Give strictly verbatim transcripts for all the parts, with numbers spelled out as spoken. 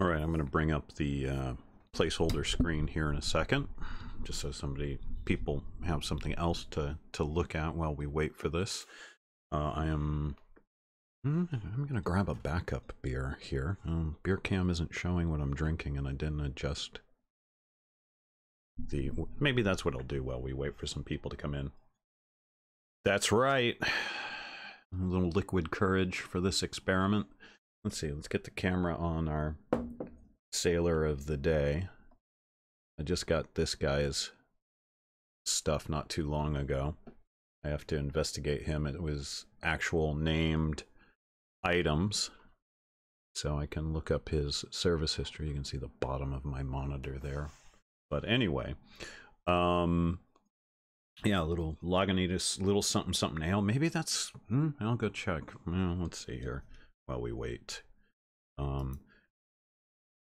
All right, I'm going to bring up the uh, placeholder screen here in a second, just so somebody, people have something else to, to look at while we wait for this. Uh, I am, I'm going to grab a backup beer here. Um, beer cam isn't showing what I'm drinking, and I didn't adjust the, maybe that's what I'll do while we wait for some people to come in. That's right. A little liquid courage for this experiment. Let's see, let's get the camera on our sailor of the day. I just got this guy's stuff not too long ago. I have to investigate him. It was actual named items. So I can look up his service history. You can see the bottom of my monitor there. But anyway, um, yeah, a little Lagunitas, little something something ale. Maybe that's, hmm, I'll go check. Well, let's see here while we wait. Um,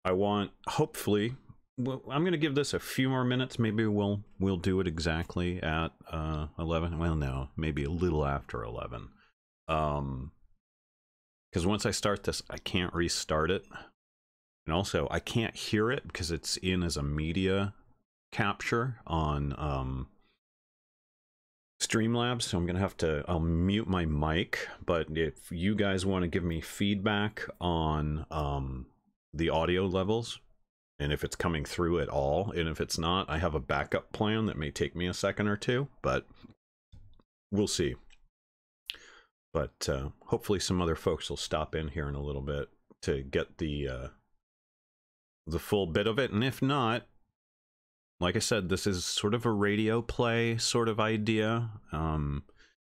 I want, hopefully, well, I'm going to give this a few more minutes. Maybe we'll we'll do it exactly at uh, eleven. Well, no, maybe a little after eleven. Um, because once I start this, I can't restart it. And also, I can't hear it because it's in as a media capture on um, Streamlabs. So I'm going to have to, I'll mute my mic. But if you guys want to give me feedback on um, the audio levels, and if it's coming through at all, and if it's not, I have a backup plan that may take me a second or two, but we'll see. But uh, hopefully some other folks will stop in here in a little bit to get the... Uh, the full bit of it, and if not, like I said, this is sort of a radio play sort of idea. Um,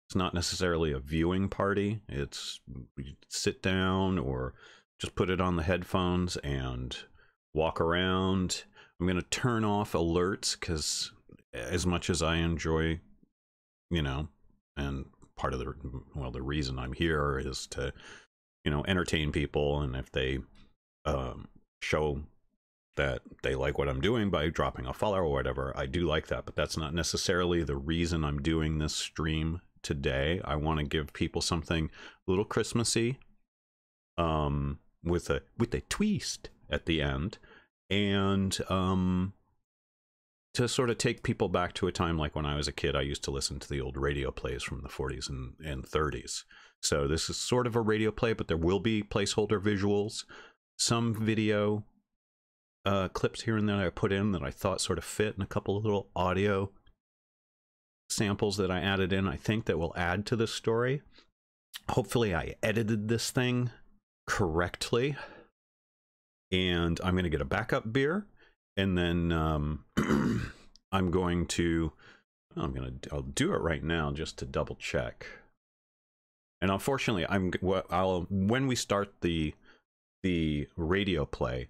it's not necessarily a viewing party. It's you sit down or just put it on the headphones and walk around. I'm going to turn off alerts because as much as I enjoy, you know, and part of the, well, the reason I'm here is to, you know, entertain people, and if they um, show that they like what I'm doing by dropping a follow or whatever, I do like that, but that's not necessarily the reason I'm doing this stream today. I want to give people something a little Christmassy, um, with a with a twist at the end, and um, to sort of take people back to a time like when I was a kid. I used to listen to the old radio plays from the forties and, and thirties. So this is sort of a radio play, but there will be placeholder visuals, some video Uh, clips here and there that I put in that I thought sort of fit, and a couple of little audio samples that I added in, I think, that will add to this story. Hopefully I edited this thing correctly, and I'm going to get a backup beer, and then um, I'm going to I'm going to I'll do it right now just to double check. And unfortunately, I'm I'll when we start the the radio play,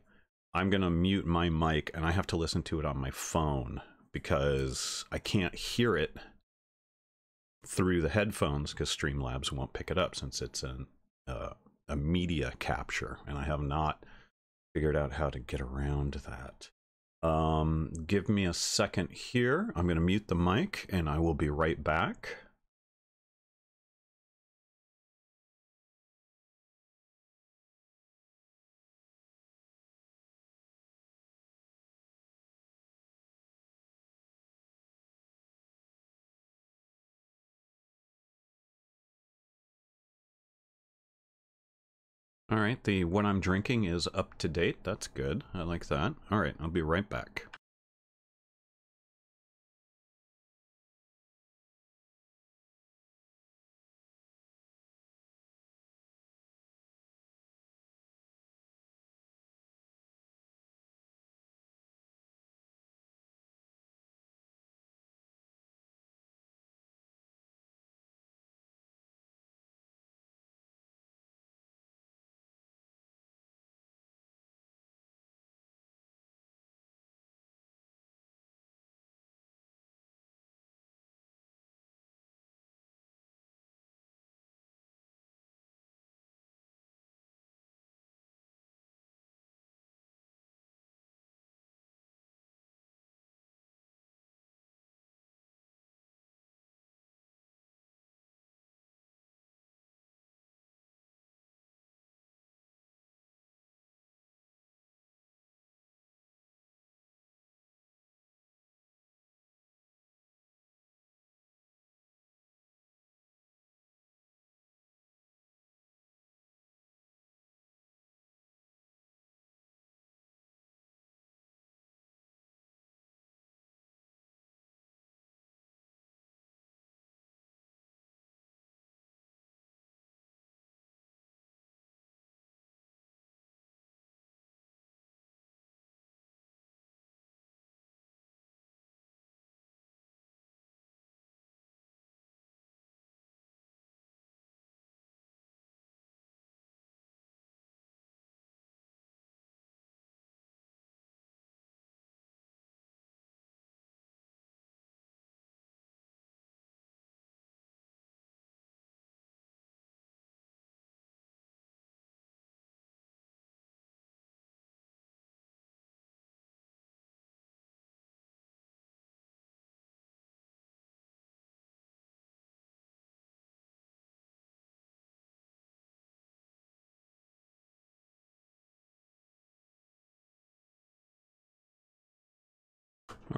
I'm going to mute my mic, and I have to listen to it on my phone because I can't hear it through the headphones because Streamlabs won't pick it up since it's an, uh, a media capture, and I have not figured out how to get around that. Um, give me a second here. I'm going to mute the mic, and I will be right back. All right, the what I'm drinking is up to date. That's good. I like that. All right, I'll be right back.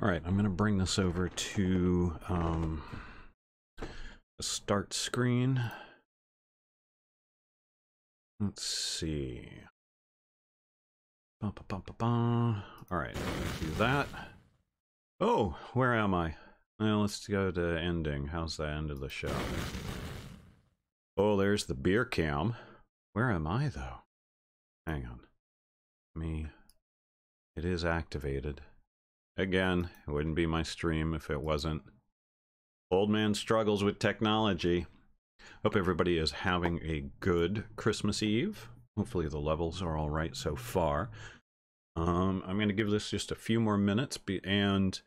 All right, I'm going to bring this over to um, the start screen. Let's see. Ba, ba, ba, ba, ba. All right, do that. Oh, where am I? Well, let's go to ending. How's the end of the show? Oh, there's the beer cam. Where am I, though? Hang on. Me. It is activated. Again, it wouldn't be my stream if it wasn't. Old man struggles with technology. Hope everybody is having a good Christmas Eve. Hopefully the levels are all right so far. Um, I'm going to give this just a few more minutes, be and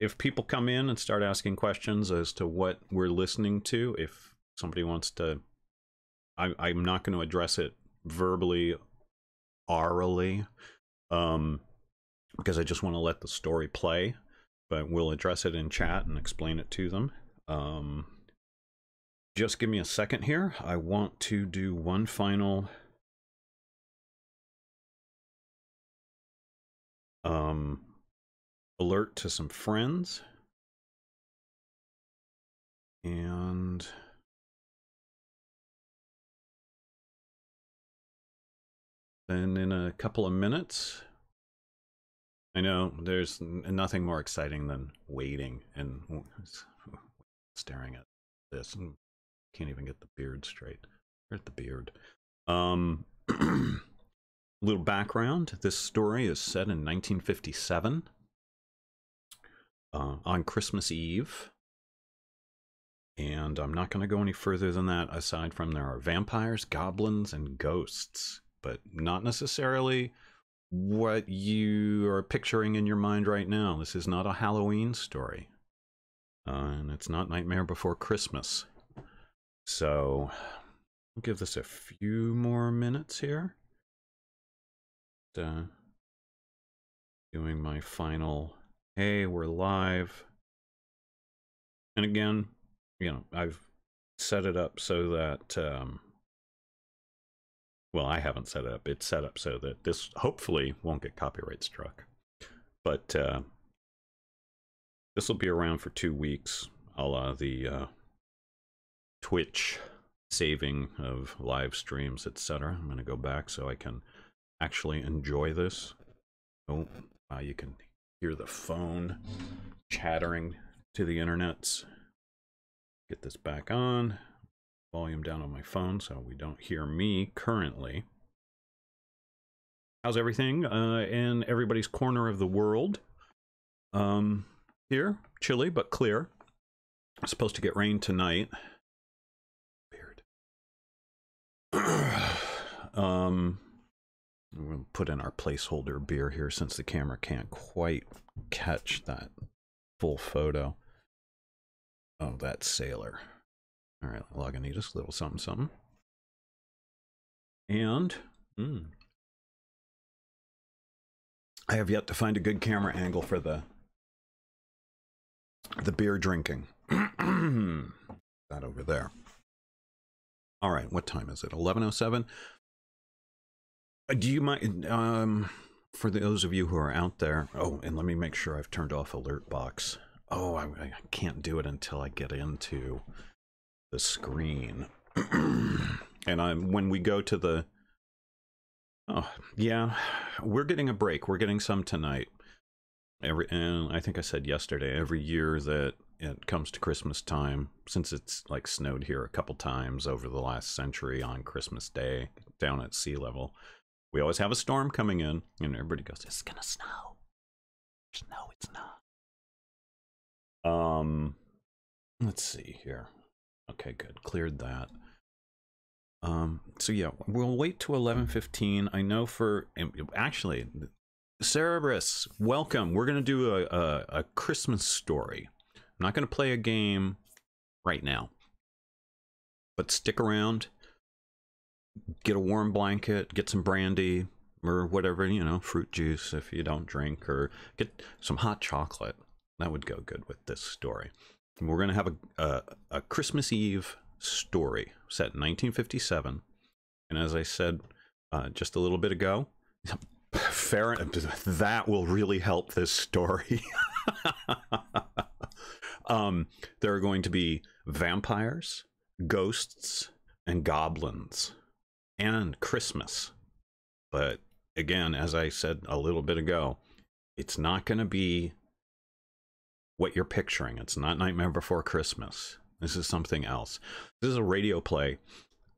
if people come in and start asking questions as to what we're listening to, if somebody wants to, I, I'm not going to address it verbally, orally, um, because I just want to let the story play, but we'll address it in chat and explain it to them. Um, just give me a second here. I want to do one final um, alert to some friends. And then in a couple of minutes, I know there's nothing more exciting than waiting and staring at this. Can't even get the beard straight. Get the beard. Um, little background. This story is set in nineteen fifty-seven uh, on Christmas Eve. And I'm not going to go any further than that, aside from there are vampires, goblins, and ghosts. But not necessarily what you are picturing in your mind right now. This is not a Halloween story. Uh, and it's not Nightmare Before Christmas. So, I'll give this a few more minutes here. Uh, doing my final, hey, we're live. And again, you know, I've set it up so that, um, well, I haven't set it up. It's set up so that this hopefully won't get copyright struck. But uh, this will be around for two weeks, a la the uh, Twitch saving of live streams, et cetera. I'm going to go back so I can actually enjoy this. Oh, uh, you can hear the phone chattering to the internets. Get this back on. Volume down on my phone so we don't hear me currently. How's everything uh, in everybody's corner of the world? Um, here, chilly but clear. It's supposed to get rain tonight. Weird. um, we'll put in our placeholder beer here since the camera can't quite catch that full photo. Oh, that sailor. All right, Lagunitas, little something, something. And, mm, I have yet to find a good camera angle for the, the beer drinking. That over there. All right, what time is it? eleven oh seven? Do you mind, um, for those of you who are out there, oh, and let me make sure I've turned off alert box. Oh, I, I can't do it until I get into the screen. And I'm when we go to the oh yeah we're getting a break. We're getting some tonight. Every and I think I said yesterday, every year that it comes to Christmas time, since it's like snowed here a couple times over the last century on Christmas Day down at sea level, we always have a storm coming in and everybody goes, it's gonna snow. No, it's not. Um let's see here. Okay, good. Cleared that. Um, so yeah, we'll wait till eleven fifteen. I know for... Actually, Cerebrus, welcome. We're going to do a, a, a Christmas story. I'm not going to play a game right now. But stick around. Get a warm blanket. Get some brandy or whatever, you know, fruit juice if you don't drink. Or get some hot chocolate. That would go good with this story. We're going to have a, a, a Christmas Eve story set in nineteen fifty-seven. And as I said uh, just a little bit ago, Farron, that will really help this story. Um, there are going to be vampires, ghosts, and goblins, and Christmas. But again, as I said a little bit ago, it's not going to be what you're picturing. It's not Nightmare Before Christmas. This is something else. This is a radio play.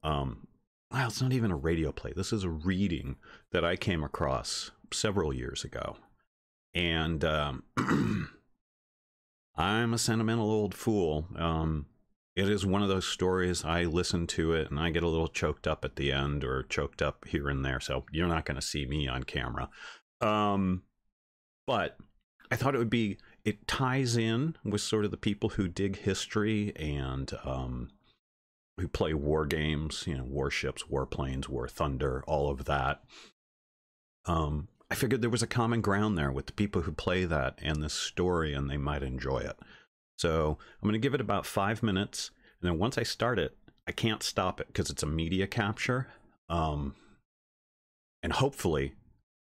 Um, well, it's not even a radio play. This is a reading that I came across several years ago. And um, I'm a sentimental old fool. Um, it is one of those stories, I listen to it and I get a little choked up at the end, or choked up here and there. So you're not going to see me on camera. Um, but I thought it would be... It ties in with sort of the people who dig history and um, who play war games, you know, warships, warplanes, War Thunder, all of that. Um, I figured there was a common ground there with the people who play that and this story, and they might enjoy it. So I'm going to give it about five minutes, and then once I start it, I can't stop it because it's a media capture. Um, and hopefully...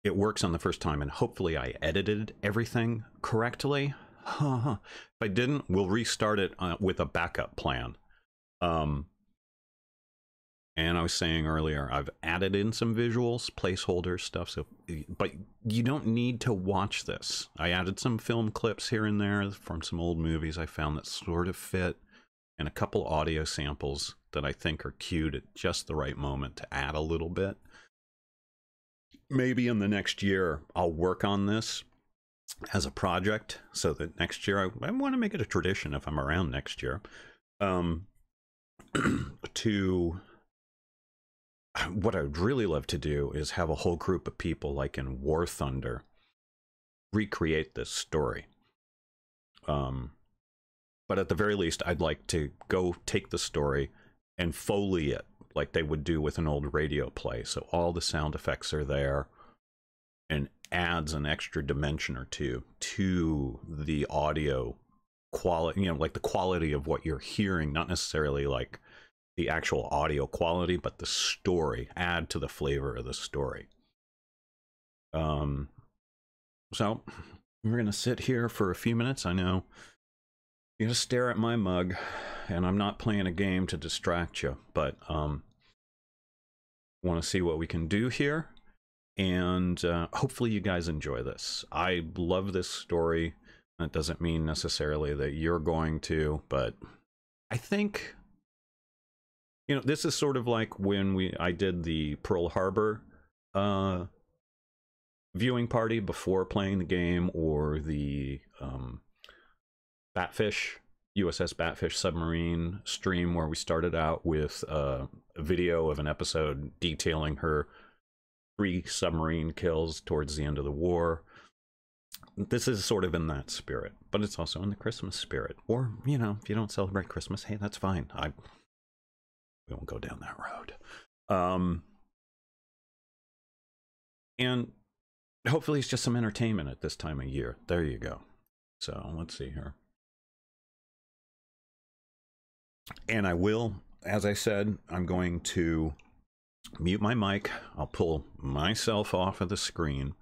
it works on the first time, and hopefully I edited everything correctly. If I didn't, we'll restart it uh, with a backup plan. Um, and I was saying earlier, I've added in some visuals, placeholder stuff, so, but you don't need to watch this. I added some film clips here and there from some old movies I found that sort of fit, and a couple audio samples that I think are cued at just the right moment to add a little bit. Maybe in the next year, I'll work on this as a project so that next year, I, I want to make it a tradition if I'm around next year, um, to, what I'd really love to do is have a whole group of people, like in War Thunder, recreate this story. Um, but at the very least, I'd like to go take the story and Foley it, like they would do with an old radio play. So all the sound effects are there and adds an extra dimension or two to the audio quality, you know, like the quality of what you're hearing, not necessarily like the actual audio quality, but the story, add to the flavor of the story. Um, so we're going to sit here for a few minutes. I know you're going to stare at my mug, and I'm not playing a game to distract you, but um, want to see what we can do here, and uh, hopefully you guys enjoy this. I love this story. That doesn't mean necessarily that you're going to, but I think, you know, this is sort of like when we I did the Pearl Harbor uh, viewing party before playing the game, or the um, Batfish, U S S Batfish submarine stream, where we started out with uh, a video of an episode detailing her three submarine kills towards the end of the war. This is sort of in that spirit, but it's also in the Christmas spirit. Or, you know, if you don't celebrate Christmas, hey, that's fine. I we won't go down that road. Um, and hopefully it's just some entertainment at this time of year. There you go. So let's see here. And I will, as I said, I'm going to mute my mic. I'll pull myself off of the screen.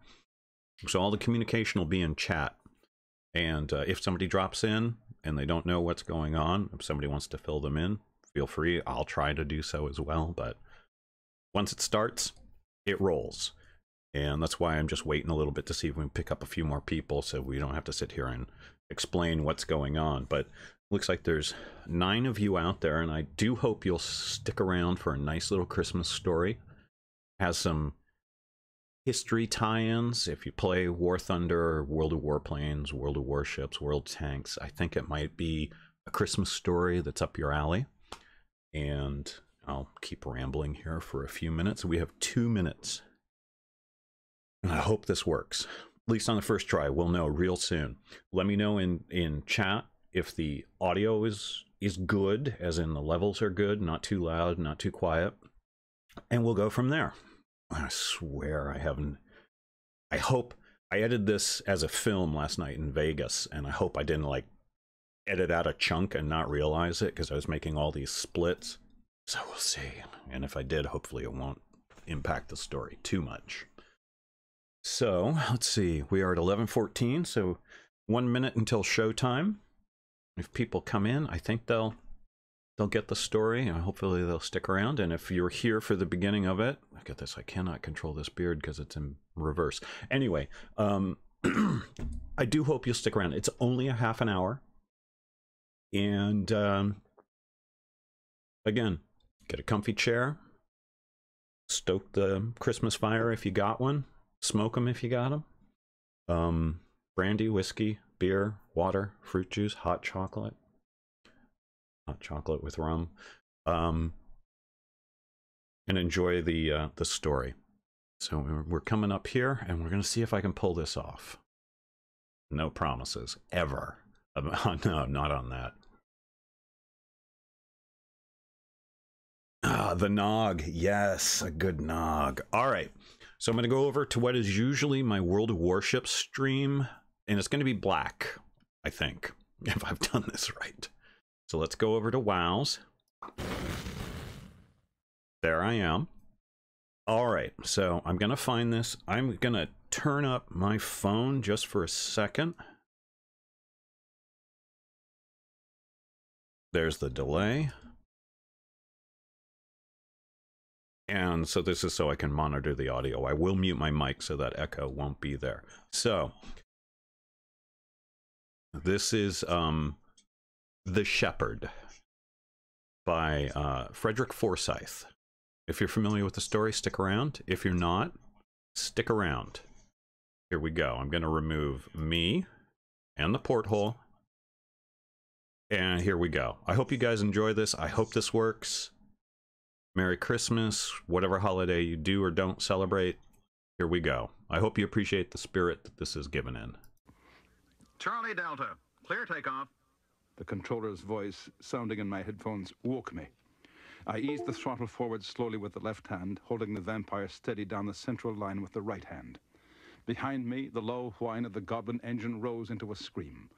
So all the communication will be in chat. And uh, if somebody drops in and they don't know what's going on, if somebody wants to fill them in, feel free. I'll try to do so as well. But once it starts, it rolls. And that's why I'm just waiting a little bit to see if we can pick up a few more people so we don't have to sit here and explain what's going on. But looks like there's nine of you out there, and I do hope you'll stick around for a nice little Christmas story. Has some history tie-ins. If you play War Thunder, World of Warplanes, World of Warships, World Tanks, I think it might be a Christmas story that's up your alley. And I'll keep rambling here for a few minutes. We have two minutes. And I hope this works. At least on the first try, we'll know real soon. Let me know in, in chat if the audio is is good, as in the levels are good, not too loud, not too quiet, and we'll go from there. I swear I haven't... I hope... I edited this as a film last night in Vegas, and I hope I didn't, like, edit out a chunk and not realize it, because I was making all these splits. So we'll see. And if I did, hopefully it won't impact the story too much. So let's see, we are at eleven fourteen, so one minute until showtime. If people come in, I think they'll they'll get the story, and hopefully they'll stick around. And if you're here for the beginning of it, look at this, I cannot control this beard because it's in reverse. Anyway, um, I do hope you'll stick around. It's only a half an hour. And um, again, get a comfy chair, stoke the Christmas fire if you got one, smoke them if you got them. Um, brandy, whiskey, beer, water, fruit juice, hot chocolate. Hot chocolate with rum. Um, and enjoy the, uh, the story. So we're coming up here, and we're going to see if I can pull this off. No promises. Ever. No, not on that. Ah, the nog. Yes, a good nog. All right. So I'm going to go over to what is usually my World of Warships stream, and it's going to be black, I think, if I've done this right. So let's go over to WoW's. There I am. All right. So I'm going to find this. I'm going to turn up my phone just for a second. There's the delay. And so this is so I can monitor the audio. I will mute my mic so that echo won't be there. So this is um, The Shepherd by uh, Frederick Forsyth. If you're familiar with the story, stick around. If you're not, stick around. Here we go. I'm going to remove me and the porthole. And here we go. I hope you guys enjoy this. I hope this works. Merry Christmas, whatever holiday you do or don't celebrate. Here we go. I hope you appreciate the spirit that this is given in. Charlie Delta, clear takeoff. The controller's voice sounding in my headphones woke me. I eased the throttle forward slowly with the left hand, holding the Vampire steady down the central line with the right hand. Behind me, the low whine of the Goblin engine rose into a scream.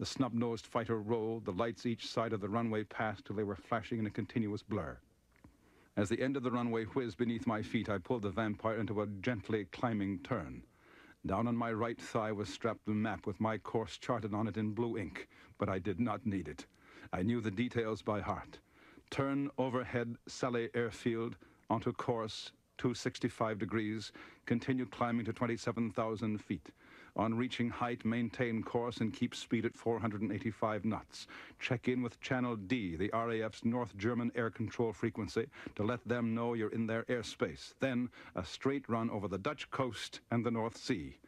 The snub-nosed fighter rolled, the lights each side of the runway passed till they were flashing in a continuous blur. As the end of the runway whizzed beneath my feet, I pulled the Vampire into a gently climbing turn. Down on my right thigh was strapped the map with my course charted on it in blue ink, but I did not need it. I knew the details by heart. Turn overhead, Salé Airfield, onto course two sixty-five degrees, continue climbing to twenty-seven thousand feet. On reaching height, maintain course and keep speed at four hundred eighty-five knots. Check in with Channel D, the R A F's North German air control frequency, to let them know you're in their airspace. Then, a straight run over the Dutch coast and the North Sea.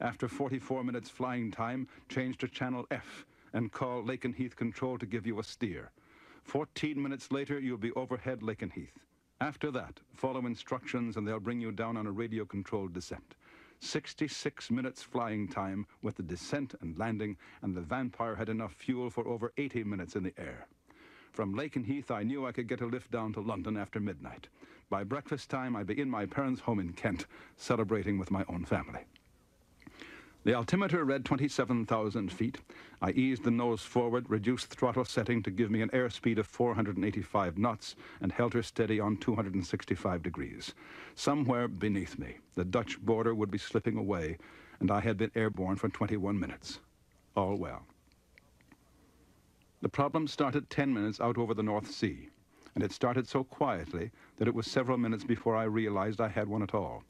After forty-four minutes flying time, change to Channel F and call Lakenheath Control to give you a steer. fourteen minutes later, you'll be overhead Lakenheath. After that, follow instructions and they'll bring you down on a radio-controlled descent. sixty-six minutes flying time with the descent and landing, and the Vampire had enough fuel for over eighty minutes in the air. From Lakenheath, I knew I could get a lift down to London after midnight. By breakfast time, I'd be in my parents' home in Kent, celebrating with my own family. The altimeter read twenty-seven thousand feet. I eased the nose forward, reduced throttle setting to give me an airspeed of four hundred eighty-five knots, and held her steady on two hundred sixty-five degrees. Somewhere beneath me, the Dutch border would be slipping away, and I had been airborne for twenty-one minutes. All well. The problem started ten minutes out over the North Sea, and it started so quietly that it was several minutes before I realized I had one at all.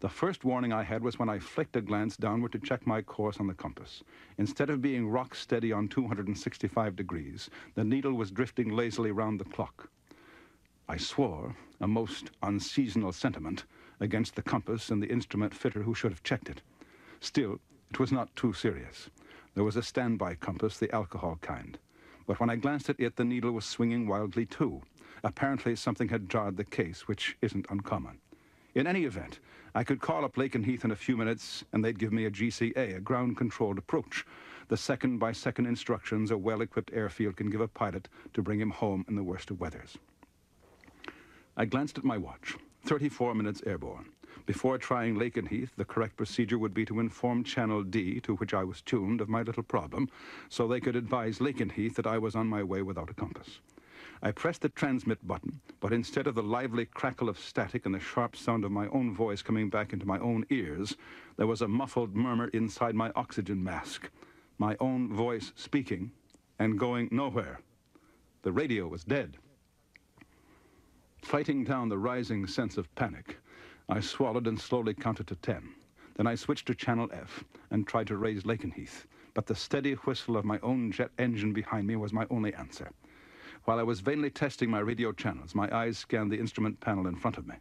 The first warning I had was when I flicked a glance downward to check my course on the compass. Instead of being rock steady on two hundred sixty-five degrees, the needle was drifting lazily round the clock. I swore, a most unseasonal sentiment, against the compass and the instrument fitter who should have checked it. Still, it was not too serious. There was a standby compass, the alcohol kind. But when I glanced at it, the needle was swinging wildly too. Apparently something had jarred the case, which isn't uncommon. In any event, I could call up Lakenheath in a few minutes, and they'd give me a G C A, a ground-controlled approach. The second-by-second instructions a well-equipped airfield can give a pilot to bring him home in the worst of weathers. I glanced at my watch. thirty-four minutes airborne. Before trying Lakenheath, the correct procedure would be to inform Channel D, to which I was tuned, of my little problem, so they could advise Lakenheath that I was on my way without a compass. I pressed the transmit button, but instead of the lively crackle of static and the sharp sound of my own voice coming back into my own ears, there was a muffled murmur inside my oxygen mask. My own voice speaking and going nowhere. The radio was dead. Fighting down the rising sense of panic, I swallowed and slowly counted to ten. Then I switched to channel F and tried to raise Lakenheath, but the steady whistle of my own jet engine behind me was my only answer. While I was vainly testing my radio channels, my eyes scanned the instrument panel in front of me.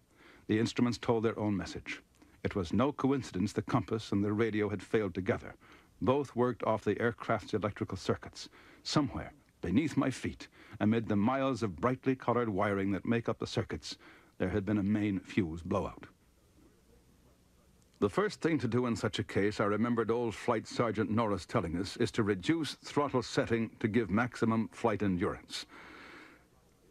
The instruments told their own message. It was no coincidence the compass and the radio had failed together. Both worked off the aircraft's electrical circuits. Somewhere, beneath my feet, amid the miles of brightly colored wiring that make up the circuits, there had been a main fuse blowout. The first thing to do in such a case, I remembered old Flight Sergeant Norris telling us, is to reduce throttle setting to give maximum flight endurance.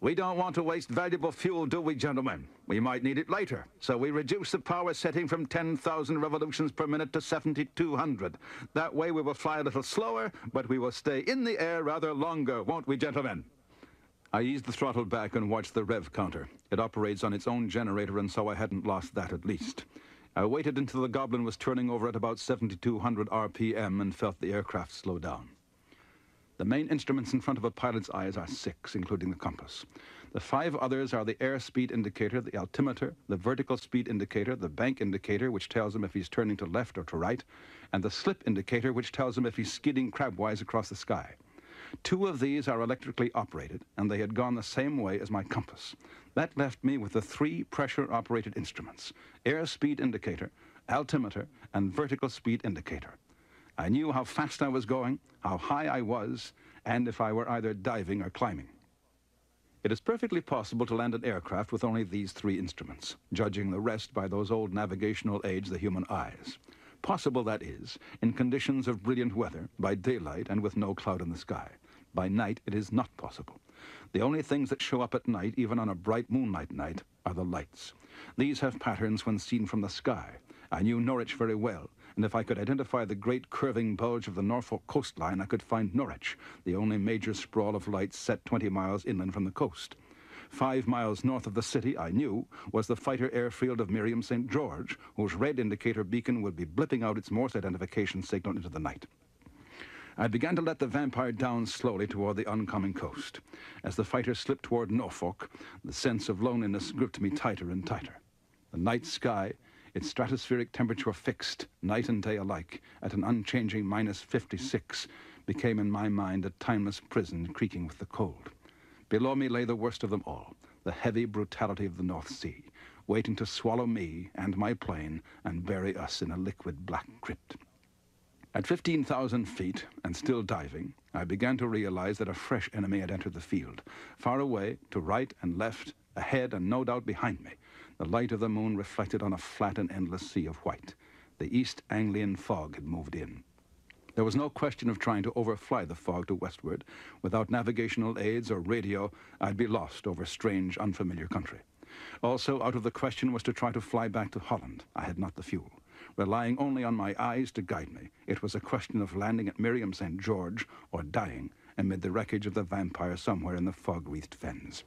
We don't want to waste valuable fuel, do we, gentlemen? We might need it later, so we reduce the power setting from ten thousand revolutions per minute to seventy-two hundred. That way we will fly a little slower, but we will stay in the air rather longer, won't we, gentlemen? I eased the throttle back and watched the rev counter. It operates on its own generator, and so I hadn't lost that at least. I waited until the Goblin was turning over at about seventy-two hundred R P M and felt the aircraft slow down. The main instruments in front of a pilot's eyes are six, including the compass. The five others are the airspeed indicator, the altimeter, the vertical speed indicator, the bank indicator, which tells him if he's turning to left or to right, and the slip indicator, which tells him if he's skidding crabwise across the sky. Two of these are electrically operated, and they had gone the same way as my compass. That left me with the three pressure-operated instruments, airspeed indicator, altimeter, and vertical speed indicator. I knew how fast I was going, how high I was, and if I were either diving or climbing. It is perfectly possible to land an aircraft with only these three instruments, judging the rest by those old navigational aids, the human eyes. Possible, that is, in conditions of brilliant weather, by daylight and with no cloud in the sky. By night, it is not possible. The only things that show up at night, even on a bright moonlight night, are the lights. These have patterns when seen from the sky. I knew Norwich very well, and if I could identify the great curving bulge of the Norfolk coastline, I could find Norwich, the only major sprawl of lights set twenty miles inland from the coast. Five miles north of the city, I knew, was the fighter airfield of Miriam Saint George, whose red indicator beacon would be blipping out its Morse identification signal into the night. I began to let the Vampire down slowly toward the oncoming coast. As the fighter slipped toward Norfolk, the sense of loneliness gripped me tighter and tighter. The night sky, its stratospheric temperature fixed, night and day alike, at an unchanging minus fifty-six, became in my mind a timeless prison creaking with the cold. Below me lay the worst of them all, the heavy brutality of the North Sea, waiting to swallow me and my plane and bury us in a liquid black crypt. At fifteen thousand feet, and still diving, I began to realize that a fresh enemy had entered the field, far away, to right and left, ahead and no doubt behind me. The light of the moon reflected on a flat and endless sea of white. The East Anglian fog had moved in. There was no question of trying to overfly the fog to westward. Without navigational aids or radio, I'd be lost over strange, unfamiliar country. Also, out of the question was to try to fly back to Holland. I had not the fuel. Relying only on my eyes to guide me, it was a question of landing at Miriam Saint George or dying amid the wreckage of the Vampire somewhere in the fog-wreathed fens.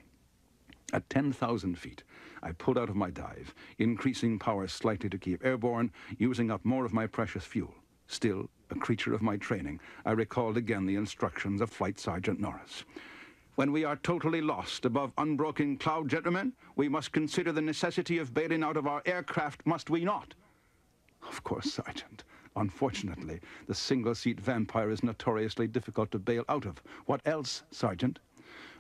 At ten thousand feet, I pulled out of my dive, increasing power slightly to keep airborne, using up more of my precious fuel. Still, a creature of my training, I recalled again the instructions of Flight Sergeant Norris. When we are totally lost above unbroken cloud, gentlemen, we must consider the necessity of bailing out of our aircraft, must we not? Of course, Sergeant. Unfortunately, the single-seat Vampire is notoriously difficult to bail out of. What else, Sergeant?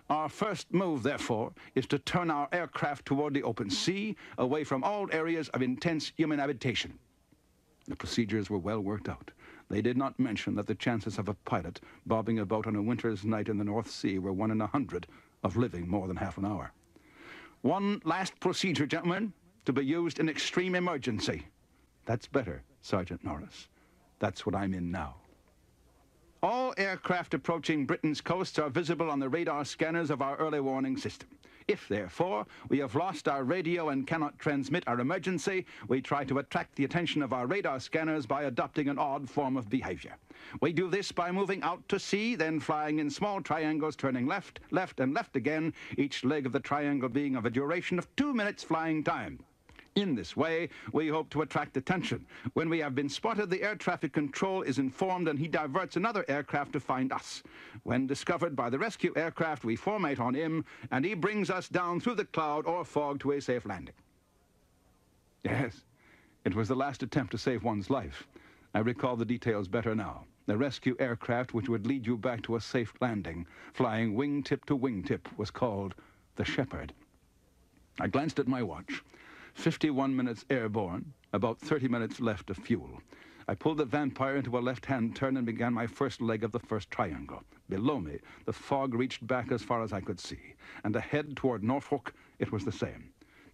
Our first move, therefore, is to turn our aircraft toward the open sea, away from all areas of intense human habitation. The procedures were well worked out. They did not mention that the chances of a pilot bobbing about on a winter's night in the North Sea were one in a hundred of living more than half an hour. One last procedure, gentlemen, to be used in extreme emergency. That's better, Sergeant Norris. That's what I'm in now. All aircraft approaching Britain's coasts are visible on the radar scanners of our early warning system. If, therefore, we have lost our radio and cannot transmit our emergency, we try to attract the attention of our radar scanners by adopting an odd form of behavior. We do this by moving out to sea, then flying in small triangles, turning left, left, and left again, each leg of the triangle being of a duration of two minutes flying time. In this way, we hope to attract attention. When we have been spotted, the air traffic control is informed and he diverts another aircraft to find us. When discovered by the rescue aircraft, we formate on him and he brings us down through the cloud or fog to a safe landing. Yes, it was the last attempt to save one's life. I recall the details better now. The rescue aircraft which would lead you back to a safe landing, flying wingtip to wingtip, was called the Shepherd. I glanced at my watch. fifty-one minutes airborne, about thirty minutes left of fuel. I pulled the Vampire into a left-hand turn and began my first leg of the first triangle. Below me, the fog reached back as far as I could see, and ahead toward Norfolk, it was the same.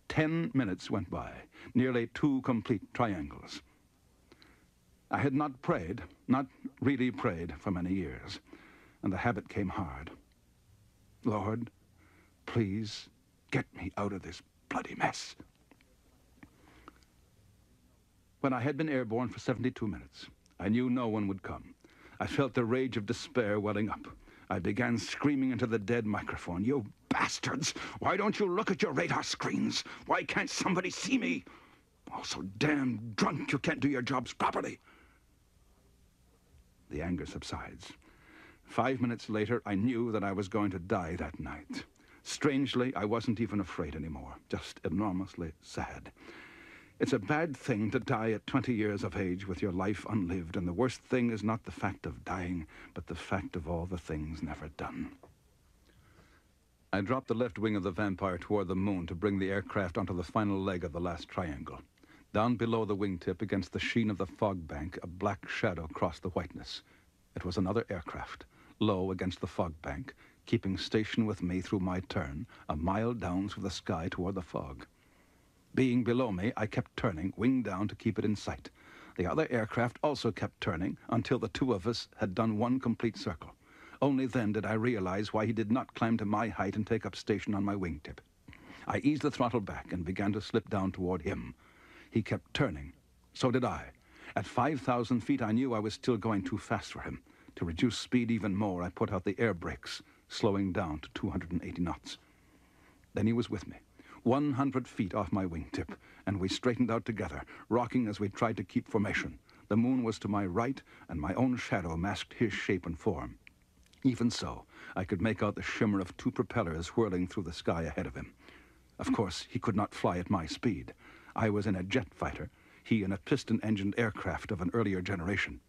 Ten minutes went by, nearly two complete triangles. I had not prayed, not really prayed, for many years, and the habit came hard. Lord, please get me out of this bloody mess. When I had been airborne for seventy-two minutes, I knew no one would come. I felt the rage of despair welling up. I began screaming into the dead microphone, "You bastards! Why don't you look at your radar screens? Why can't somebody see me? Oh, so damn drunk you can't do your jobs properly." The anger subsides. Five minutes later, I knew that I was going to die that night. Strangely, I wasn't even afraid anymore, just enormously sad. It's a bad thing to die at twenty years of age with your life unlived, and the worst thing is not the fact of dying, but the fact of all the things never done. I dropped the left wing of the Vampire toward the moon to bring the aircraft onto the final leg of the last triangle. Down below the wingtip, against the sheen of the fog bank, a black shadow crossed the whiteness. It was another aircraft, low against the fog bank, keeping station with me through my turn, a mile down through the sky toward the fog. Being below me, I kept turning, wing down, to keep it in sight. The other aircraft also kept turning until the two of us had done one complete circle. Only then did I realize why he did not climb to my height and take up station on my wingtip. I eased the throttle back and began to slip down toward him. He kept turning. So did I. At five thousand feet, I knew I was still going too fast for him. To reduce speed even more, I put out the air brakes, slowing down to two hundred eighty knots. Then he was with me, one hundred feet off my wingtip, and we straightened out together, rocking as we tried to keep formation. The moon was to my right, and my own shadow masked his shape and form. Even so, I could make out the shimmer of two propellers whirling through the sky ahead of him. Of course, he could not fly at my speed. I was in a jet fighter, he in a piston-engined aircraft of an earlier generation.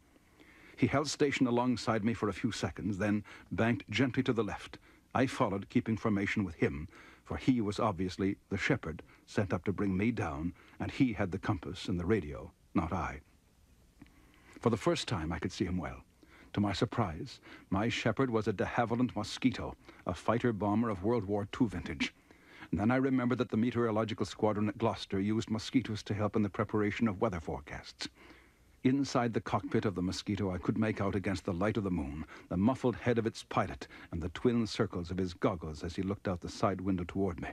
He held station alongside me for a few seconds, then banked gently to the left. I followed, keeping formation with him, for he was obviously the Shepherd, sent up to bring me down, and he had the compass and the radio, not I. For the first time, I could see him well. To my surprise, my Shepherd was a de Havilland Mosquito, a fighter-bomber of World War Two vintage. And then I remembered that the meteorological squadron at Gloucester used Mosquitoes to help in the preparation of weather forecasts. Inside the cockpit of the Mosquito, I could make out against the light of the moon the muffled head of its pilot and the twin circles of his goggles as he looked out the side window toward me.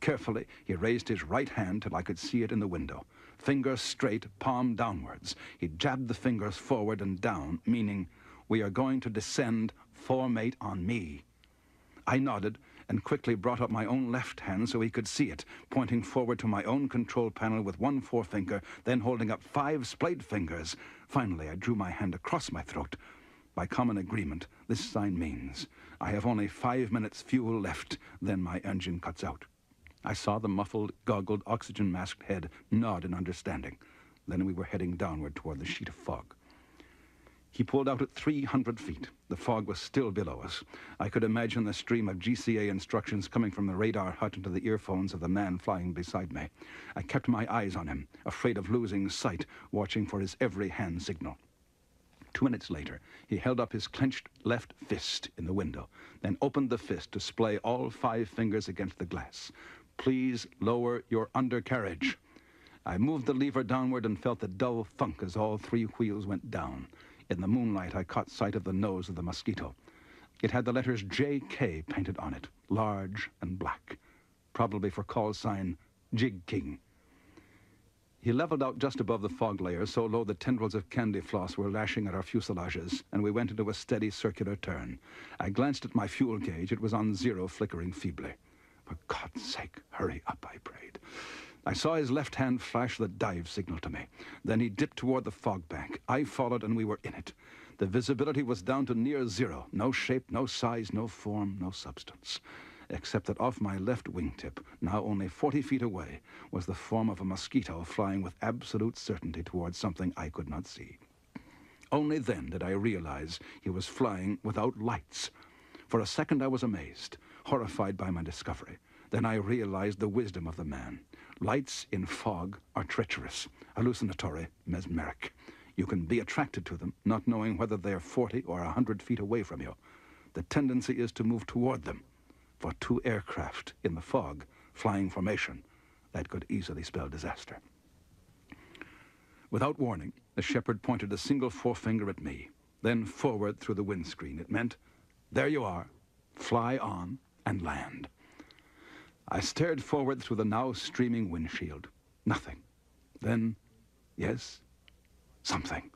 Carefully, he raised his right hand till I could see it in the window. Finger straight, palm downwards. He jabbed the fingers forward and down, meaning, "We are going to descend, formate on me." I nodded and quickly brought up my own left hand so he could see it, pointing forward to my own control panel with one forefinger, then holding up five splayed fingers. Finally, I drew my hand across my throat. By common agreement, this sign means, "I have only five minutes fuel left, then my engine cuts out." I saw the muffled, goggled, oxygen-masked head nod in understanding. Then we were heading downward toward the sheet of fog. He pulled out at three hundred feet. The fog was still below us. I could imagine the stream of G C A instructions coming from the radar hut into the earphones of the man flying beside me. I kept my eyes on him, afraid of losing sight, watching for his every hand signal. Two minutes later, he held up his clenched left fist in the window, then opened the fist to splay all five fingers against the glass. "Please lower your undercarriage." I moved the lever downward and felt the dull thunk as all three wheels went down. In the moonlight, I caught sight of the nose of the Mosquito. It had the letters J K painted on it, large and black. probably for call sign Jig King. He leveled out just above the fog layer, so low the tendrils of candy floss were lashing at our fuselages, and we went into a steady circular turn. I glanced at my fuel gauge. It was on zero, flickering feebly. For God's sake, hurry up, I prayed. I saw his left hand flash the dive signal to me. Then he dipped toward the fog bank. I followed, and we were in it. The visibility was down to near zero. No shape, no size, no form, no substance. Except that off my left wingtip, now only forty feet away, was the form of a mosquito flying with absolute certainty towards something I could not see. Only then did I realize he was flying without lights. For a second I was amazed, horrified by my discovery. Then I realized the wisdom of the man. Lights in fog are treacherous, hallucinatory, mesmeric. You can be attracted to them, not knowing whether they are forty or a hundred feet away from you. The tendency is to move toward them. For two aircraft in the fog, flying formation, that could easily spell disaster. Without warning, the Shepherd pointed a single forefinger at me, then forward through the windscreen. It meant, there you are, fly on and land. I stared forward through the now streaming windshield. Nothing. Then, yes, something.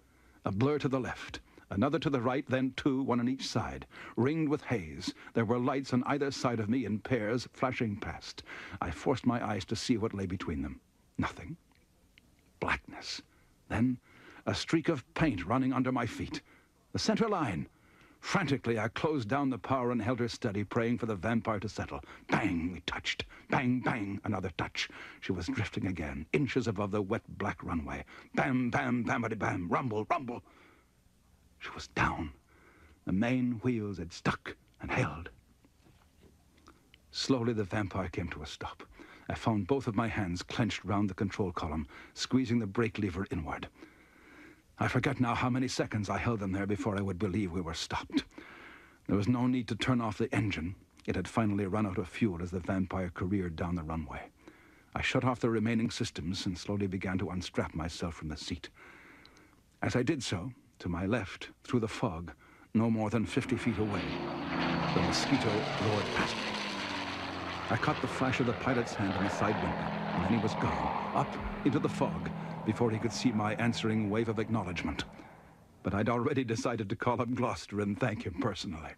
A blur to the left. Another to the right, then two, one on each side. Ringed with haze, there were lights on either side of me in pairs, flashing past. I forced my eyes to see what lay between them. Nothing. Blackness. Then a streak of paint running under my feet. The center line. Frantically, I closed down the power and held her steady, praying for the Vampire to settle. Bang, we touched. Bang, bang, another touch. She was drifting again, inches above the wet black runway. Bam, bam, bamity-bam, rumble, rumble. She was down. The main wheels had stuck and held. Slowly the Vampire came to a stop. I found both of my hands clenched round the control column, squeezing the brake lever inward. I forget now how many seconds I held them there before I would believe we were stopped. There was no need to turn off the engine. It had finally run out of fuel as the Vampire careered down the runway. I shut off the remaining systems and slowly began to unstrap myself from the seat. As I did so, to my left, through the fog, no more than fifty feet away, the Mosquito roared past me. I caught the flash of the pilot's hand in the side window, and then he was gone, up into the fog, before he could see my answering wave of acknowledgement. But I'd already decided to call up Gloucester and thank him personally.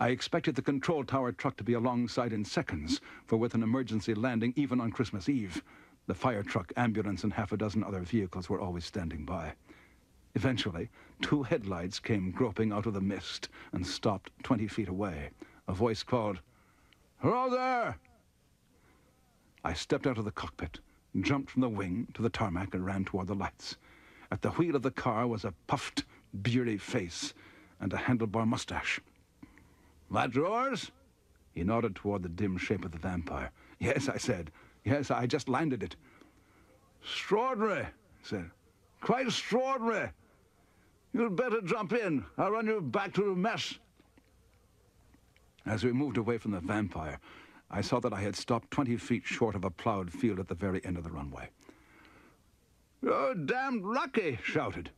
I expected the control tower truck to be alongside in seconds, for with an emergency landing even on Christmas Eve, the fire truck, ambulance, and half a dozen other vehicles were always standing by. Eventually, two headlights came groping out of the mist and stopped twenty feet away. A voice called, "Hello there!" I stepped out of the cockpit, jumped from the wing to the tarmac, and ran toward the lights. At the wheel of the car was a puffed, beery face and a handlebar mustache. "That yours?" He nodded toward the dim shape of the Vampire. "Yes," I said. "Yes, I just landed it." "Extraordinary," he said. "Quite extraordinary. You'd better jump in. I'll run you back to the mess." As we moved away from the Vampire, I saw that I had stopped twenty feet short of a plowed field at the very end of the runway. "You're damned lucky," shouted,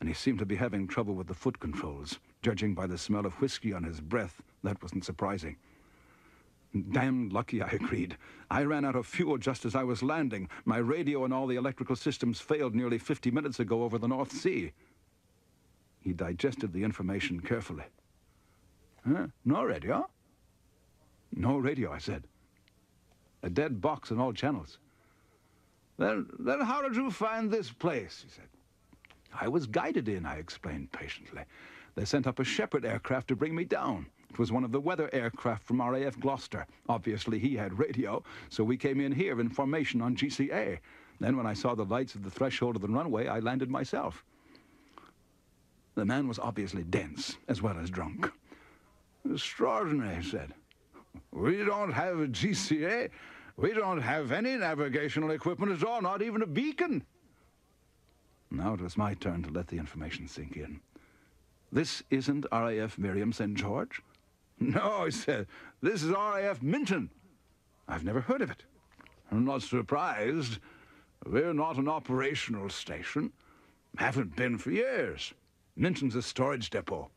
and he seemed to be having trouble with the foot controls. Judging by the smell of whiskey on his breath, that wasn't surprising. "Damned lucky," I agreed. "I ran out of fuel just as I was landing. My radio and all the electrical systems failed nearly fifty minutes ago over the North Sea." He digested the information carefully. "Huh? No radio?" "No radio," I said. "A dead box in all channels." Then, then how did you find this place?" he said. "I was guided in," I explained patiently. "They sent up a Shepherd aircraft to bring me down. It was one of the weather aircraft from R A F Gloucester. Obviously, he had radio, so we came in here in formation on G C A. Then when I saw the lights at the threshold of the runway, I landed myself." The man was obviously dense, as well as drunk. "Extraordinary," he said. "We don't have a G C A. We don't have any navigational equipment at all, not even a beacon." Now it was my turn to let the information sink in. "This isn't R A F Miriam Saint George?" "No," he said. "This is R A F Minton." "I've never heard of it." "I'm not surprised. We're not an operational station. Haven't been for years. Minton's a storage depot."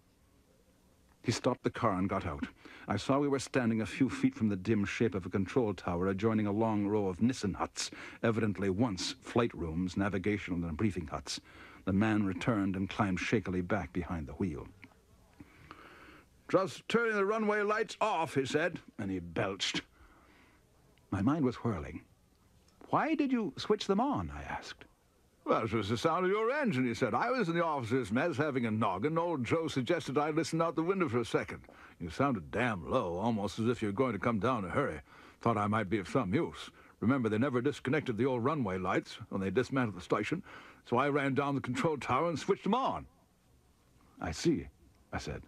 He stopped the car and got out. I saw we were standing a few feet from the dim shape of a control tower adjoining a long row of Nissen huts, evidently once flight rooms, navigational and briefing huts. The man returned and climbed shakily back behind the wheel. "Just turning the runway lights off," he said, and he belched. My mind was whirling. "Why did you switch them on?" I asked. "Well, it was the sound of your engine," he said. "I was in the officers' mess having a noggin. Old Joe suggested I listen out the window for a second. You sounded damn low, almost as if you were going to come down in a hurry. Thought I might be of some use. Remember, they never disconnected the old runway lights when they dismantled the station, so I ran down the control tower and switched them on." "I see," I said,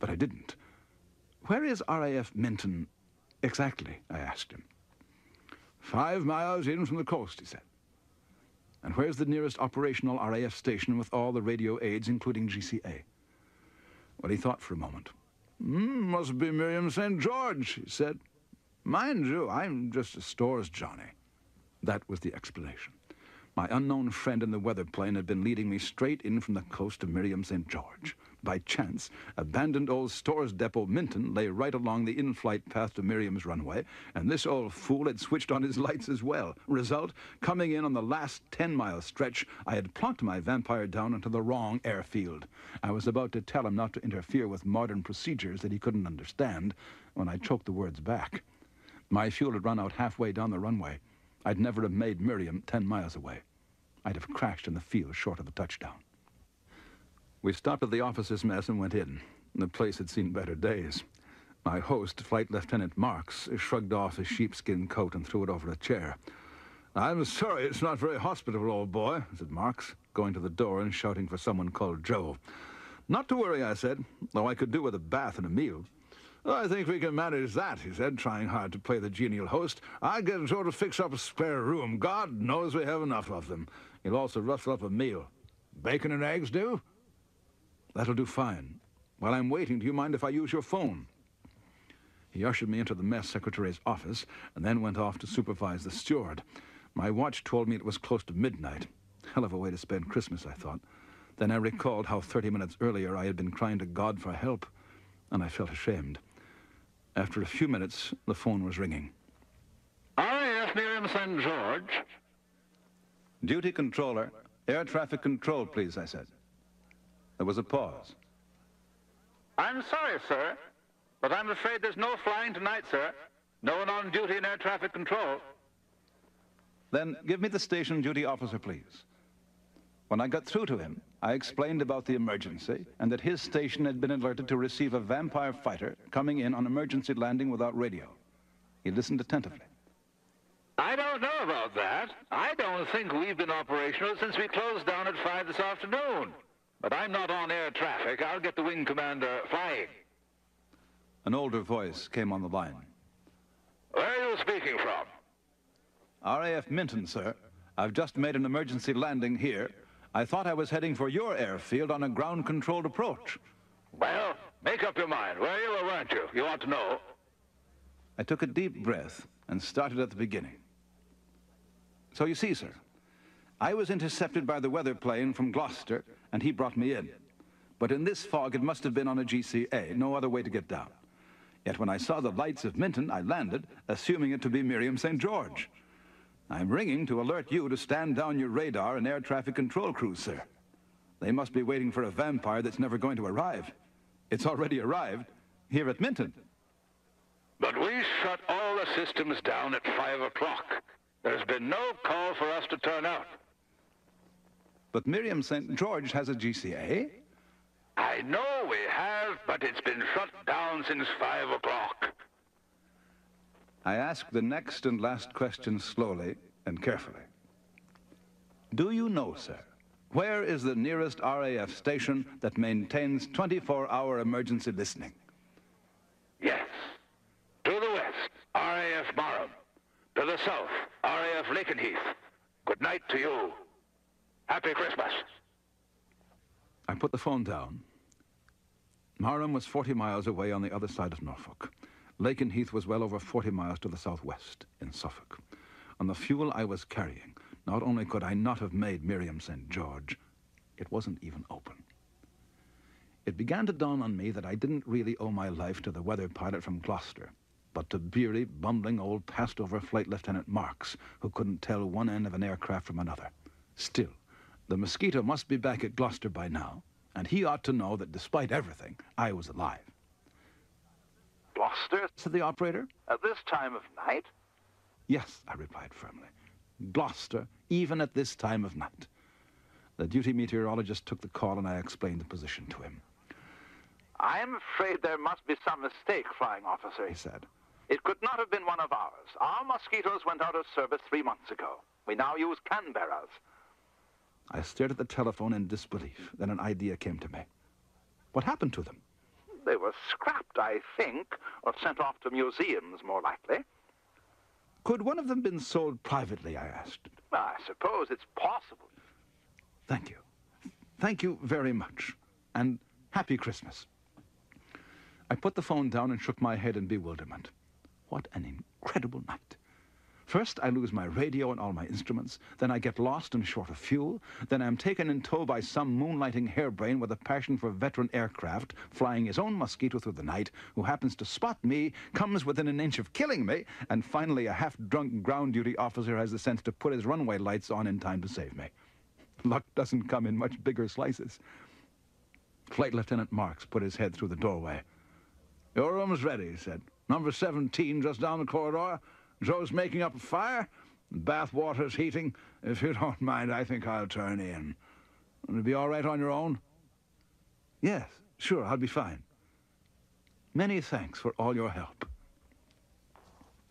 but I didn't. "Where is R A F Minton exactly?" I asked him. Five miles in from the coast," he said. "And where's the nearest operational R A F station with all the radio aids, including G C A? Well, he thought for a moment. Mm, "Must be Miriam Saint George," he said. "Mind you, I'm just a stores Johnny." That was the explanation. My unknown friend in the weather plane had been leading me straight in from the coast of Miriam Saint George. By chance, abandoned old stores depot Minton lay right along the in-flight path to Miriam's runway, and this old fool had switched on his lights as well. Result, coming in on the last ten-mile stretch, I had plonked my Vampire down into the wrong airfield. I was about to tell him not to interfere with modern procedures that he couldn't understand, when I choked the words back. My fuel had run out halfway down the runway. I'd never have made Miriam ten miles away. I'd have crashed in the field short of a touchdown. We stopped at the officers' mess and went in. The place had seen better days. My host, Flight Lieutenant Marks, shrugged off his sheepskin coat and threw it over a chair. "I'm sorry it's not very hospitable, old boy," said Marks, going to the door and shouting for someone called Joe. "Not to worry," I said, "though I could do with a bath and a meal." "Oh, I think we can manage that," he said, trying hard to play the genial host. "I'll get Joe to fix up a spare room. God knows we have enough of them. He'll also rustle up a meal. Bacon and eggs do?" "That'll do fine. While I'm waiting, do you mind if I use your phone?" He ushered me into the mess secretary's office and then went off to supervise the steward. My watch told me it was close to midnight. Hell of a way to spend Christmas, I thought. Then I recalled how thirty minutes earlier I had been crying to God for help, and I felt ashamed. After a few minutes, the phone was ringing. "R A F Miriam Saint George." "Duty controller, air traffic control, please," I said. There was a pause. "I'm sorry, sir, but I'm afraid there's no flying tonight, sir. No one on duty in air traffic control." "Then give me the station duty officer, please." When I got through to him, I explained about the emergency and that his station had been alerted to receive a Vampire fighter coming in on emergency landing without radio. He listened attentively. "I don't know about that. I don't think we've been operational since we closed down at five this afternoon. But I'm not on air traffic. I'll get the wing commander flying." An older voice came on the line. "Where are you speaking from?" "R A F Minton, sir. I've just made an emergency landing here. I thought I was heading for your airfield on a ground-controlled approach." "Well, make up your mind. Were you or weren't you? You ought to know." I took a deep breath and started at the beginning. "So you see, sir, I was intercepted by the weather plane from Gloucester, and he brought me in. But in this fog, it must have been on a G C A, no other way to get down. Yet when I saw the lights of Minton, I landed, assuming it to be Miriam Saint George. I'm ringing to alert you to stand down your radar and air traffic control crews, sir. They must be waiting for a Vampire that's never going to arrive. It's already arrived, here at Minton." "But we shut all the systems down at five o'clock. There's been no call for us to turn out." "But Miriam Saint George has a G C A. "I know we have, but it's been shut down since five o'clock." I asked the next and last question slowly and carefully. "Do you know, sir, where is the nearest R A F station that maintains twenty-four hour emergency listening?" "Yes. To the west, R A F Marham. To the south, R A F Lakenheath. Good night to you. Happy Christmas." I put the phone down. Marham was forty miles away on the other side of Norfolk. Lakenheath was well over forty miles to the southwest, in Suffolk. On the fuel I was carrying, not only could I not have made Miriam Saint George, it wasn't even open. It began to dawn on me that I didn't really owe my life to the weather pilot from Gloucester, but to beery, bumbling old passed-over Flight Lieutenant Marks, who couldn't tell one end of an aircraft from another. Still, the Mosquito must be back at Gloucester by now, and he ought to know that despite everything, I was alive. "Gloucester?" said the operator. "At this time of night?" "Yes," I replied firmly. "Gloucester, even at this time of night." The duty meteorologist took the call and I explained the position to him. "I'm afraid there must be some mistake, flying officer," he said. "It could not have been one of ours. Our Mosquitoes went out of service three months ago. We now use Canberras." I stared at the telephone in disbelief. Then an idea came to me. "What happened to them?" "They were scrapped, I think, or sent off to museums, more likely." "Could one of them have been sold privately?" I asked. "Well, I suppose it's possible." "Thank you. Thank you very much. And happy Christmas." I put the phone down and shook my head in bewilderment. What an incredible night. First, I lose my radio and all my instruments. Then I get lost and short of fuel. Then I'm taken in tow by some moonlighting harebrain with a passion for veteran aircraft, flying his own Mosquito through the night, who happens to spot me, comes within an inch of killing me, and finally a half-drunk ground duty officer has the sense to put his runway lights on in time to save me. Luck doesn't come in much bigger slices. Flight Lieutenant Marks put his head through the doorway. "Your room's ready," he said. "Number seventeen just down the corridor. Joe's making up a fire. Bath water's heating. If you don't mind, I think I'll turn in. Will you be all right on your own?" "Yes, sure, I'll be fine. Many thanks for all your help."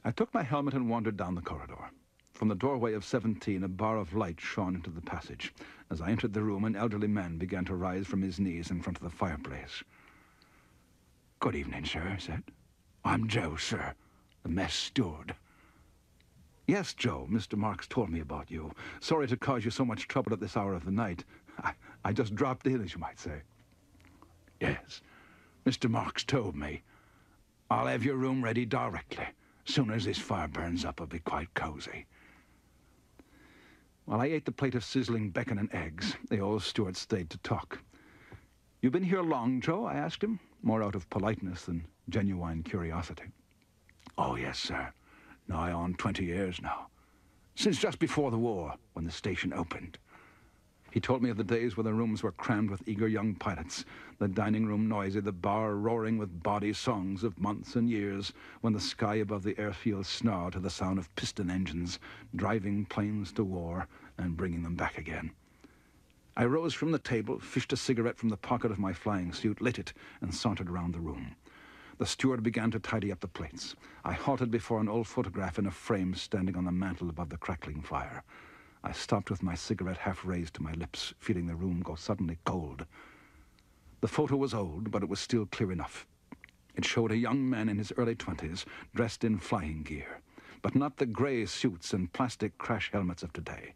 I took my helmet and wandered down the corridor. From the doorway of seventeen, a bar of light shone into the passage. As I entered the room, an elderly man began to rise from his knees in front of the fireplace. "Good evening, sir," he said. "I'm Joe, sir, the mess steward." "Yes, Joe, Mister Marks told me about you. Sorry to cause you so much trouble at this hour of the night. I, I just dropped in, as you might say." "Yes, Mister Marks told me. I'll have your room ready directly. Soon as this fire burns up, it'll be quite cozy." While I ate the plate of sizzling bacon and eggs, the old steward stayed to talk. "You been here long, Joe?" I asked him, more out of politeness than genuine curiosity. "Oh, yes, sir. Nigh on twenty years now. Since just before the war, when the station opened." He told me of the days when the rooms were crammed with eager young pilots, the dining room noisy, the bar roaring with bawdy songs of months and years, when the sky above the airfield snarled to the sound of piston engines, driving planes to war and bringing them back again. I rose from the table, fished a cigarette from the pocket of my flying suit, lit it, and sauntered round the room. The steward began to tidy up the plates. I halted before an old photograph in a frame standing on the mantel above the crackling fire. I stopped with my cigarette half raised to my lips, feeling the room go suddenly cold. The photo was old, but it was still clear enough. It showed a young man in his early twenties, dressed in flying gear, but not the grey suits and plastic crash helmets of today.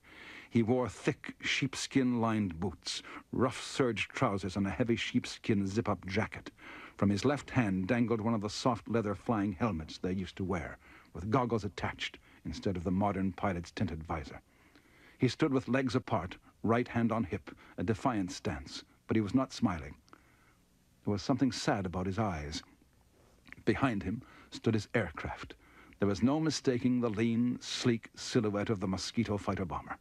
He wore thick, sheepskin-lined boots, rough serge trousers, and a heavy sheepskin zip-up jacket. From his left hand dangled one of the soft leather flying helmets they used to wear, with goggles attached instead of the modern pilot's tinted visor. He stood with legs apart, right hand on hip, a defiant stance, but he was not smiling. There was something sad about his eyes. Behind him stood his aircraft. There was no mistaking the lean, sleek silhouette of the Mosquito fighter bomber.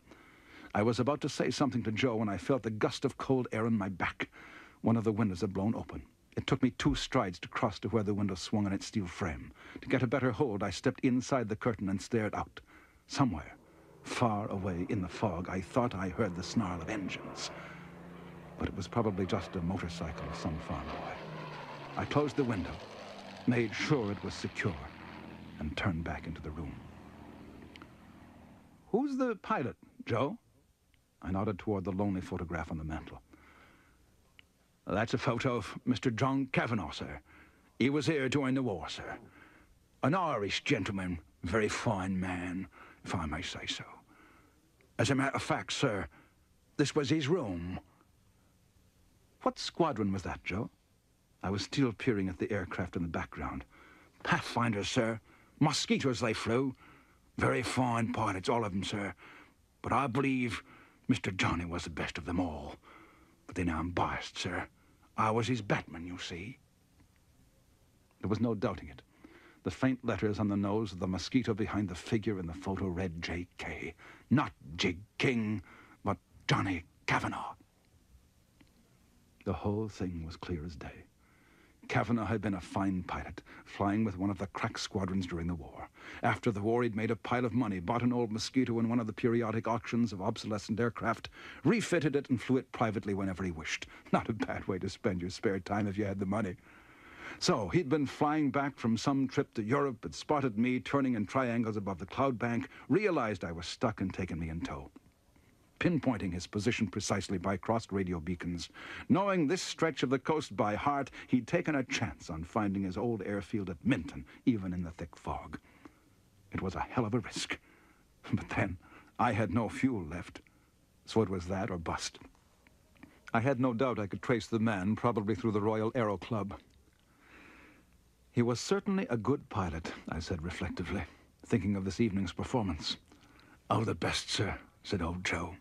I was about to say something to Joe when I felt the gust of cold air in my back. One of the windows had blown open. It took me two strides to cross to where the window swung on its steel frame. To get a better hold, I stepped inside the curtain and stared out. Somewhere, far away in the fog, I thought I heard the snarl of engines. But it was probably just a motorcycle of some farm boy. I closed the window, made sure it was secure, and turned back into the room. "Who's the pilot, Joe?" I nodded toward the lonely photograph on the mantel. "That's a photo of Mister John Cavanaugh, sir. He was here during the war, sir. An Irish gentleman, very fine man, if I may say so. As a matter of fact, sir, this was his room." "What squadron was that, Joe?" I was still peering at the aircraft in the background. "Pathfinders, sir. Mosquitoes they flew. Very fine pilots, all of them, sir. But I believe Mister Johnny was the best of them all. But then I'm biased, sir. I was his batman, you see. There was no doubting it. The faint letters on the nose of the mosquito behind the figure in the photo read J K. Not Jig King, but Johnny Cavanaugh. The whole thing was clear as day. Cavanaugh had been a fine pilot, flying with one of the crack squadrons during the war. After the war, he'd made a pile of money, bought an old Mosquito in one of the periodic auctions of obsolescent aircraft, refitted it and flew it privately whenever he wished. Not a bad way to spend your spare time if you had the money. So, he'd been flying back from some trip to Europe, had spotted me turning in triangles above the cloud bank, realized I was stuck and taken me in tow. Pinpointing his position precisely by crossed radio beacons. Knowing this stretch of the coast by heart, he'd taken a chance on finding his old airfield at Minton, even in the thick fog. It was a hell of a risk. But then, I had no fuel left, so it was that or bust. I had no doubt I could trace the man, probably through the Royal Aero Club. He was certainly a good pilot, I said reflectively, thinking of this evening's performance. Oh, the best, sir, said old Joe.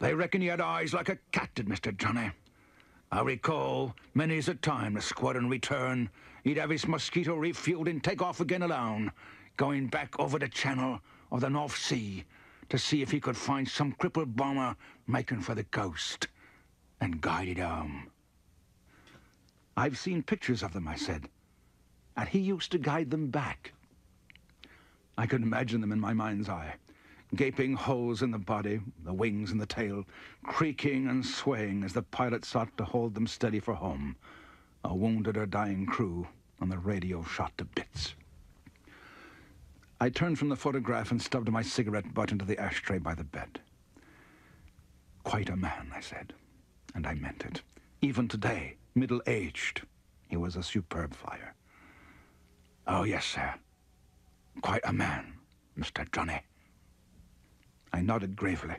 They reckon he had eyes like a cat, did Mister Johnny. I recall many's a time the squadron returned, he'd have his Mosquito refueled and take off again alone, going back over the channel of the North Sea to see if he could find some crippled bomber making for the coast and guide it home. I've seen pictures of them, I said. And he used to guide them back. I could imagine them in my mind's eye, gaping holes in the body, the wings and the tail, creaking and swaying as the pilot sought to hold them steady for home, a wounded or dying crew on the radio shot to bits. I turned from the photograph and stubbed my cigarette butt into the ashtray by the bed. Quite a man, I said, and I meant it. Even today, middle-aged, he was a superb flyer. Oh, yes, sir. Quite a man, Mister Johnny. I nodded gravely.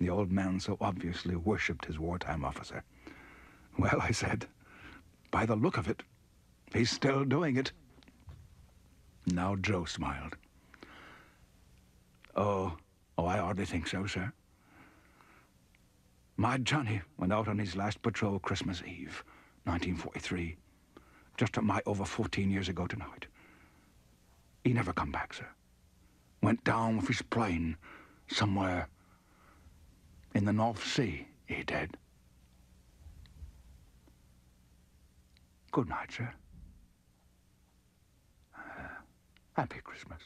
The old man so obviously worshipped his wartime officer. Well, I said, by the look of it, he's still doing it. Now Joe smiled. Oh, oh, I hardly think so, sir. My Johnny went out on his last patrol Christmas Eve, nineteen forty-three, just a mite over fourteen years ago tonight. He never come back, sir. Went down with his plane somewhere in the North Sea, he did. Good night, sir. Uh, happy Christmas.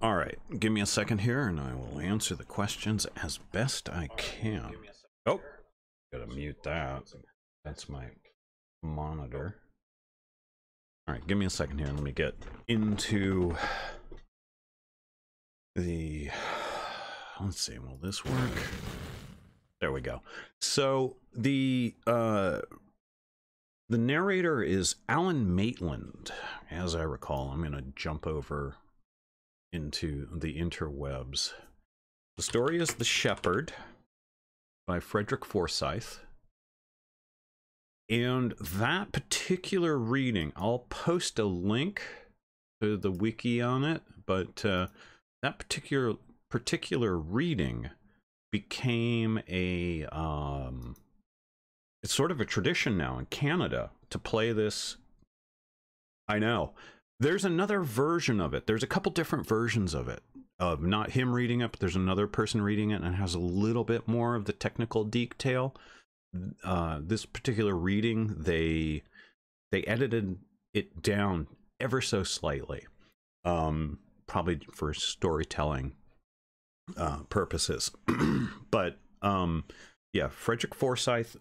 All right, give me a second here and I will answer the questions as best I can. Oh, gotta mute that. That's my monitor. All right, give me a second here and let me get into the, let's see, will this work? There we go. So the uh the narrator is Alan Maitland, as I recall. I'm gonna jump over into the interwebs. The story is The Shepherd by Frederick Forsyth. And that particular reading, I'll post a link to the wiki on it, but uh, that particular particular reading became a, um, it's sort of a tradition now in Canada to play this. I know. There's another version of it. There's a couple different versions of it, of not him reading it, but there's another person reading it, and it has a little bit more of the technical detail. Uh, this particular reading, they they edited it down ever so slightly, um, probably for storytelling uh, purposes. But um, yeah, Frederick Forsyth,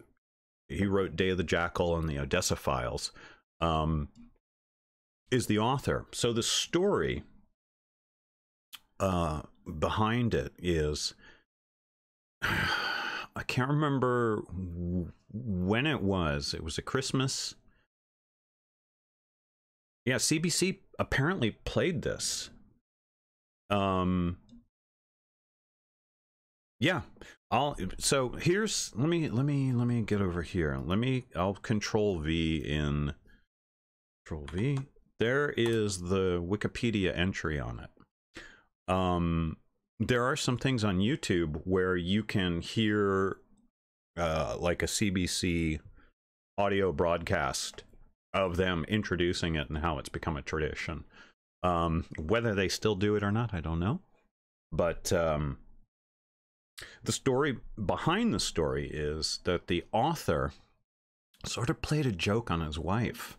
he wrote Day of the Jackal and the Odessa Files, um, is the author. So the story uh, behind it is... I can't remember when it was. It was a Christmas. Yeah, C B C apparently played this. Um, yeah. I'll, so here's, let me, let me, let me get over here. Let me, I'll control V in, control V. There is the Wikipedia entry on it. Um... There are some things on YouTube where you can hear uh, like a C B C audio broadcast of them introducing it and how it's become a tradition. Um, whether they still do it or not, I don't know. But um, the story behind the story is that the author sort of played a joke on his wife.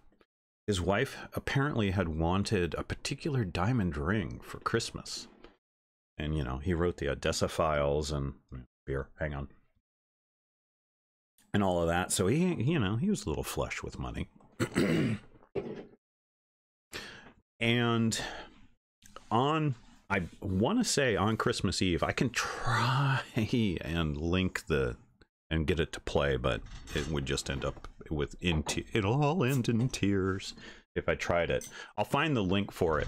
His wife apparently had wanted a particular diamond ring for Christmas. And, you know, he wrote the Odessa Files and beer, hang on, and all of that. So he, you know, he was a little flush with money. And on, I want to say on Christmas Eve, I can try and link the, and get it to play, but it would just end up with, in te- it'll all end in tears if I tried it. I'll find the link for it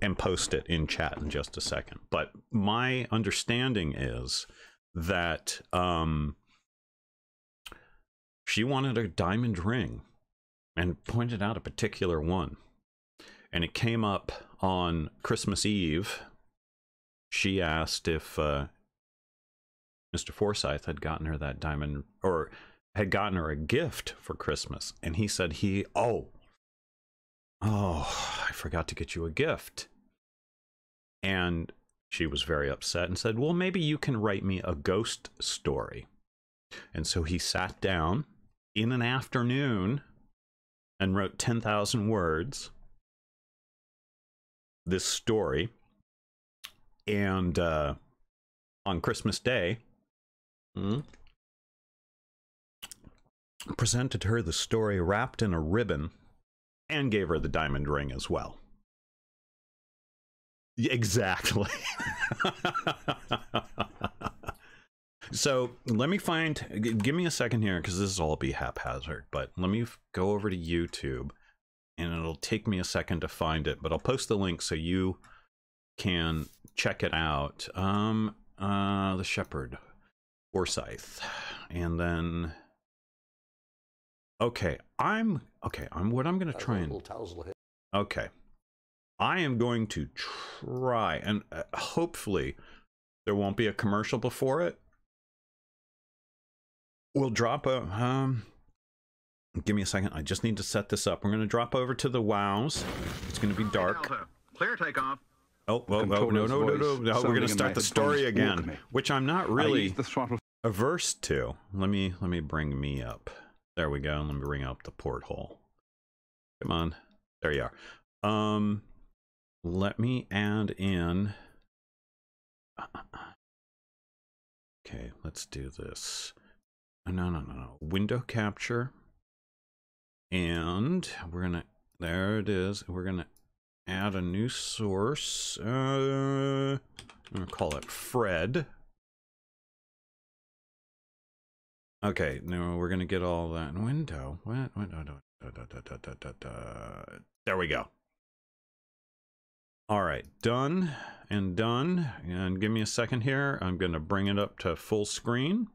and post it in chat in just a second. But my understanding is that um, she wanted a diamond ring and pointed out a particular one. And it came up on Christmas Eve. She asked if uh, Mister Forsyth had gotten her that diamond, or had gotten her a gift for Christmas. And he said he, oh, oh, I forgot to get you a gift. And she was very upset and said, well, maybe you can write me a ghost story. And so he sat down in an afternoon and wrote ten thousand words, this story. And uh, on Christmas Day, mm, presented her the story wrapped in a ribbon. And gave her the diamond ring as well. Exactly. So let me find, give me a second here, because this will all be haphazard, but let me go over to YouTube, and it'll take me a second to find it, but I'll post the link so you can check it out. Um, uh, The Shepherd, Forsyth, and then... Okay, I'm, okay, I'm, what I'm going to try and, okay, I am going to try, and uh, hopefully there won't be a commercial before it. We'll drop a, um, give me a second, I just need to set this up. We're going to drop over to the WoWs. It's going to be dark. Clear takeoff. Oh, oh, oh, no, no, no, no, no, no, we're going to start the story again, which I'm not really averse to. Let me, let me bring me up. There we go. Let me bring up the porthole. Come on. There you are. Um, let me add in Okay, let's do this. No, no, no, no. Window capture. And we're going to, there it is. We're going to add a new source. Uh, I'm going to call it Fred. Okay, now we're going to get all that window. What? Window, da, da, da, da, da, da, da. There we go. All right, done and done. And give me a second here. I'm going to bring it up to full screen.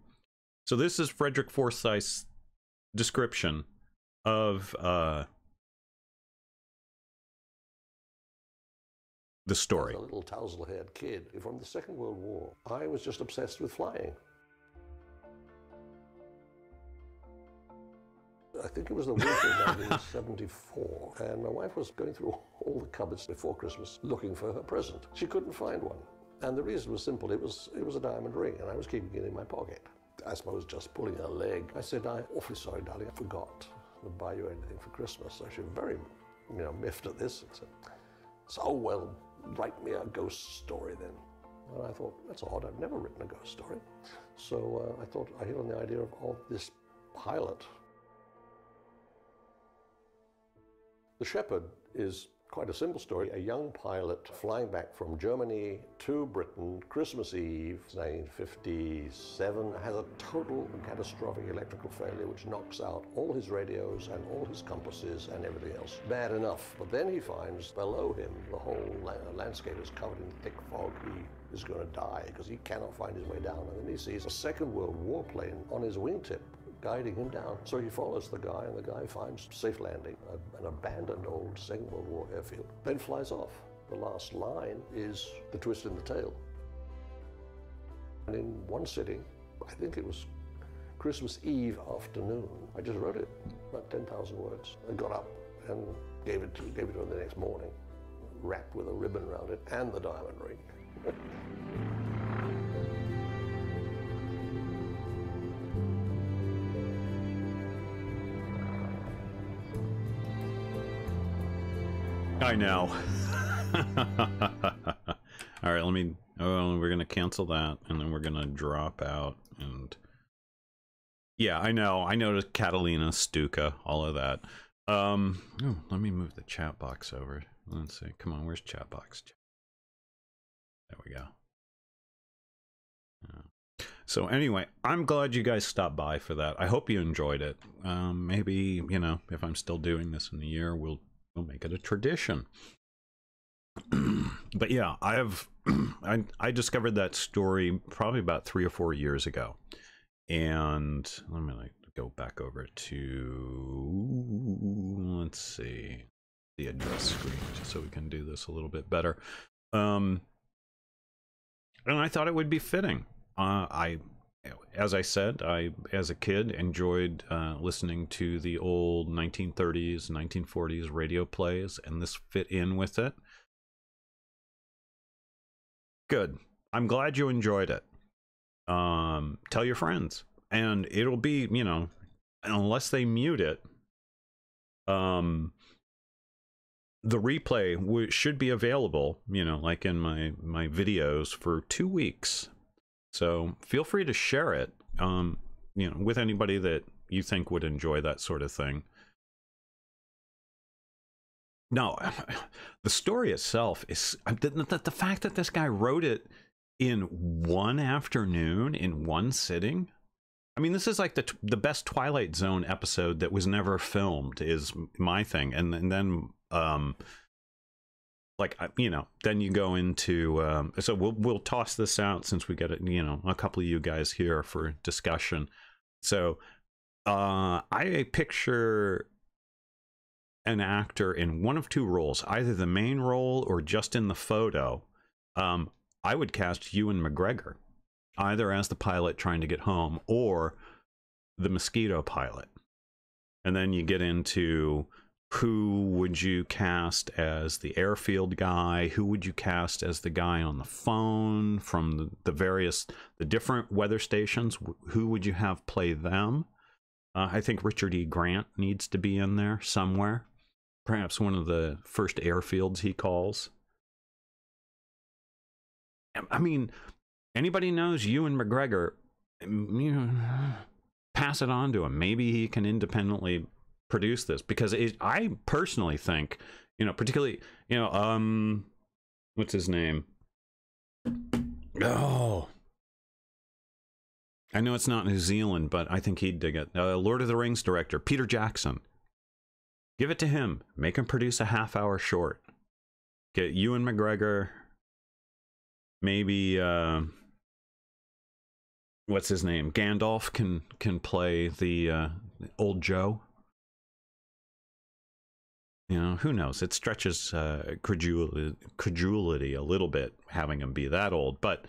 So this is Frederick Forsyth's description of uh, the story. As a little tousle-haired kid from the Second World War, I was just obsessed with flying. I think it was the winter of nineteen seventy-four, and my wife was going through all the cupboards before Christmas looking for her present. She couldn't find one, and the reason was simple. It was, it was a diamond ring, and I was keeping it in my pocket. As I was just pulling her leg, I said, "I'm awfully sorry, darling, I forgot to buy you anything for Christmas." So she was very, you know, miffed at this, and said, "So, well, write me a ghost story then." And I thought, that's odd, I've never written a ghost story. So uh, I thought, I hit on the idea of, of this pilot. The Shepherd is quite a simple story. A young pilot flying back from Germany to Britain, Christmas Eve, nineteen fifty-seven, has a total catastrophic electrical failure which knocks out all his radios and all his compasses and everything else. Bad enough. But then he finds below him the whole la landscape is covered in thick fog. He is going to die because he cannot find his way down. And then he sees a Second World War plane on his wingtip, guiding him down. So he follows the guy, and the guy finds safe landing, a, an abandoned old Second World War airfield, then flies off. The last line is the twist in the tail. And in one sitting, I think it was Christmas Eve afternoon, I just wrote it, about ten thousand words, and got up and gave it to, gave it to him the next morning, wrapped with a ribbon around it and the diamond ring. I know. All right, let me, oh, we're gonna cancel that, and then we're gonna drop out. And yeah, I know, I noticed Catalina, Stuka, all of that. Um, oh, let me move the chat box over. Let's see, come on, where's chat box? There we go. Yeah. So anyway, I'm glad you guys stopped by for that. I hope you enjoyed it. Um, maybe, you know, if I'm still doing this in a year, we'll We'll make it a tradition. But yeah, I have I, I discovered that story probably about three or four years ago. And I'm gonna go back over to, let's see, the address screen, just so we can do this a little bit better. Um, and I thought it would be fitting. Uh, I, as I said, I, as a kid, enjoyed uh, listening to the old nineteen thirties, nineteen forties radio plays, and this fit in with it. Good. I'm glad you enjoyed it. Um, tell your friends. And it'll be, you know, unless they mute it, um, the replay w should be available, you know, like in my, my videos for two weeks. So feel free to share it, um, you know, with anybody that you think would enjoy that sort of thing. No, the story itself is the, the fact that this guy wrote it in one afternoon, in one sitting. I mean, this is like the the best Twilight Zone episode that was never filmed, is my thing. And, and then, um, like, you know, then you go into, um, so we'll, we'll toss this out since we get it, you know, a couple of you guys here for discussion. So, uh, I picture an actor in one of two roles, either the main role or just in the photo. Um, I would cast Ewan McGregor, either as the pilot trying to get home or the Mosquito pilot. And then you get into, who would you cast as the airfield guy? Who would you cast as the guy on the phone from the, the various, the different weather stations? Who would you have play them? Uh, I think Richard E. Grant needs to be in there somewhere. Perhaps one of the first airfields he calls. I mean, Anybody knows Ewan McGregor, pass it on to him. Maybe he can independently produce this, because it, I personally think, you know, particularly, you know, um, what's his name? Oh, I know it's not New Zealand, but I think he'd dig it. Uh, Lord of the Rings director, Peter Jackson. Give it to him. Make him produce a half hour short. Get Ewan McGregor. Maybe, uh, what's his name? Gandalf can, can play the uh, old Joe. You know, who knows? It stretches uh, credul credulity a little bit, having him be that old. But,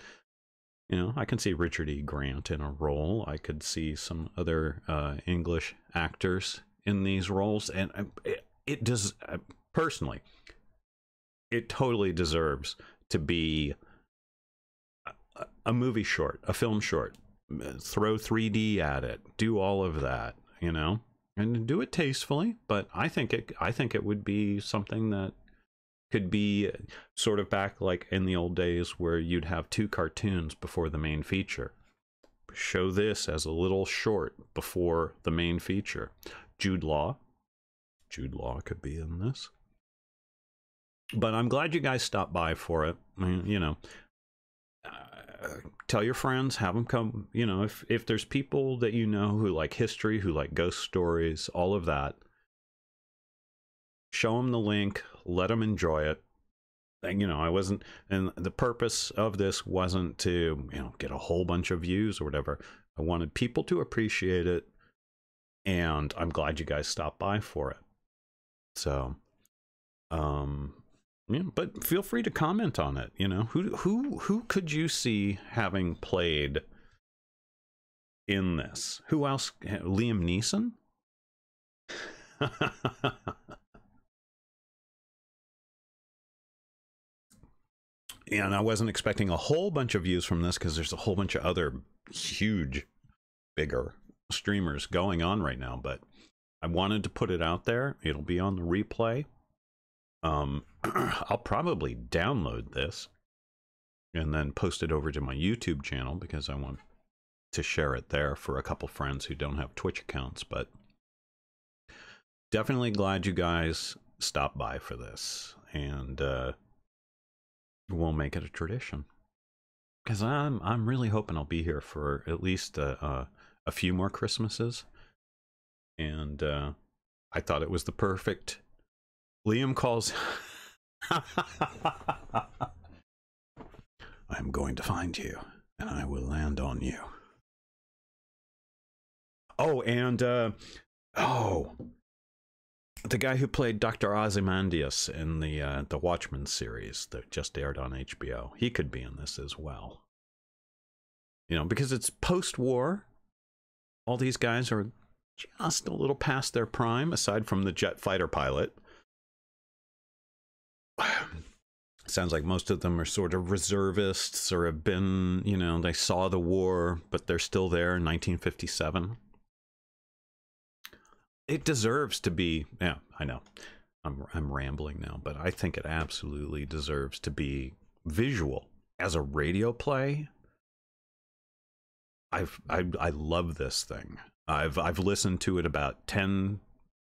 you know, I can see Richard E. Grant in a role. I could see some other uh, English actors in these roles. And it, it does, uh, personally, it totally deserves to be a, a movie short, a film short. Throw three D at it. Do all of that, you know? And do it tastefully, but I think it I think it would be something that could be sort of back like in the old days where you'd have two cartoons before the main feature. Show this as a little short before the main feature. Jude Law. Jude Law could be in this. But I'm glad you guys stopped by for it. I mean, you know, Uh, tell your friends, have them come, you know, if, if there's people that you know who like history, who like ghost stories, all of that, show them the link, let them enjoy it. And, you know, I wasn't, and the purpose of this wasn't to, you know, get a whole bunch of views or whatever. I wanted people to appreciate it, and I'm glad you guys stopped by for it. So, um... yeah, but feel free to comment on it. You know, who who who could you see having played in this? Who else? Liam Neeson? And I wasn't expecting a whole bunch of views from this, because there's a whole bunch of other huge, bigger streamers going on right now. But I wanted to put it out there. It'll be on the replay. Um, I'll probably download this and then post it over to my YouTube channel, because I want to share it there for a couple friends who don't have Twitch accounts. But definitely glad you guys stopped by for this, and uh, we'll make it a tradition, because I'm I'm really hoping I'll be here for at least uh, uh, a few more Christmases, and uh, I thought it was the perfect. Liam calls. I'm going to find you, and I will land on you. Oh, and, uh, oh, the guy who played Doctor Ozymandias in the, uh, the Watchmen series that just aired on H B O, he could be in this as well. You know, because it's post-war. All these guys are just a little past their prime, aside from the jet fighter pilot. Sounds like most of them are sort of reservists, or have been, you know, they saw the war, but they're still there in nineteen fifty-seven. It deserves to be, yeah, I know, I'm, I'm rambling now, but I think it absolutely deserves to be visual. As a radio play, I've, I, I love this thing. I've, I've listened to it about ten,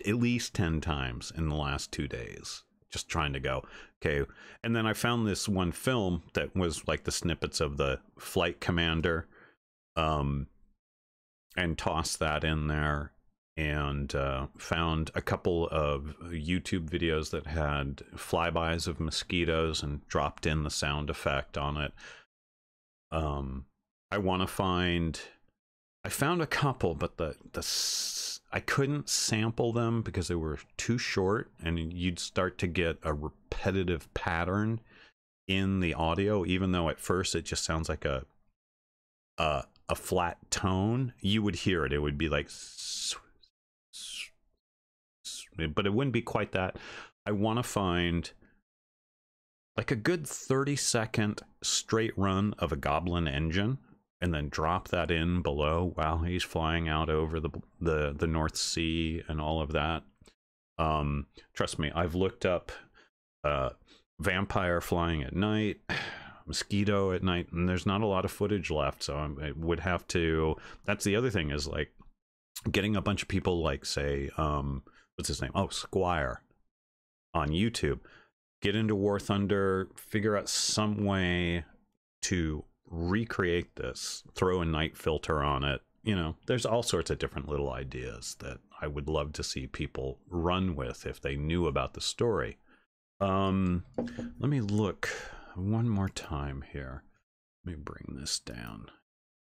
at least ten times in the last two days. Just trying to go, okay. And then I found this one film that was like the snippets of the flight commander, um, and tossed that in there, and uh, found a couple of YouTube videos that had flybys of mosquitoes and dropped in the sound effect on it. Um, I want to find, I found a couple, but the, the, I couldn't sample them because they were too short, and you'd start to get a repetitive pattern in the audio. Even though at first it just sounds like a a, a flat tone, you would hear it. It would be like, but it wouldn't be quite that. I want to find like a good thirty second straight run of a Goblin engine, and then drop that in below while he's flying out over the the, the North Sea and all of that. Um, trust me, I've looked up uh, Vampire flying at night, Mosquito at night, and there's not a lot of footage left, so I would have to, that's the other thing, is like getting a bunch of people, like say um what's his name, oh Squire on YouTube, get into War Thunder, figure out some way to recreate this, throw a night filter on it. You know, there's all sorts of different little ideas that I would love to see people run with if they knew about the story. Um, let me look one more time here. Let me bring this down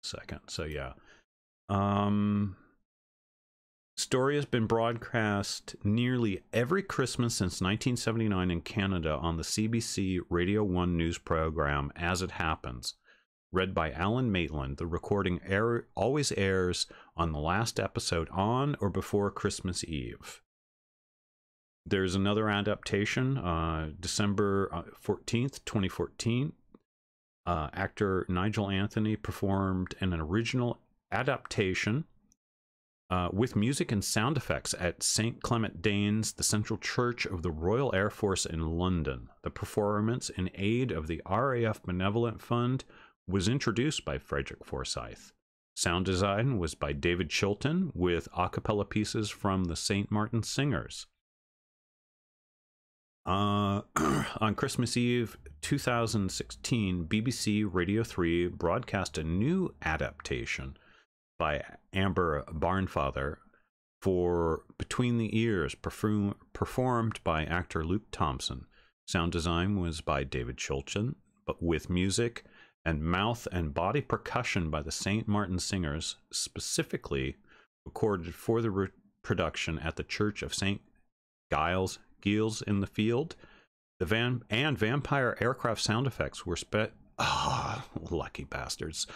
a second. So yeah, um, story has been broadcast nearly every Christmas since nineteen seventy-nine in Canada on the C B C Radio one news program As It Happens, read by Alan Maitland. The recording air, always airs on the last episode on or before Christmas Eve. There's another adaptation, uh, December fourteenth, twenty fourteen. Uh, actor Nigel Anthony performed an original adaptation uh, with music and sound effects at Saint Clement Danes, the Central Church of the Royal Air Force in London. The performance, in aid of the R A F Benevolent Fund, was introduced by Frederick Forsyth. Sound design was by David Chilton, with a cappella pieces from the Saint Martin Singers. Uh, on Christmas Eve two thousand sixteen, B B C Radio three broadcast a new adaptation by Amber Barnfather for Between the Ears, perform performed by actor Luke Thompson. Sound design was by David Chilton, but with music and mouth and body percussion by the Saint Martin Singers, specifically recorded for the production at the Church of Saint Giles, Giles in the Field. The van and vampire aircraft sound effects were spe- oh, lucky bastards,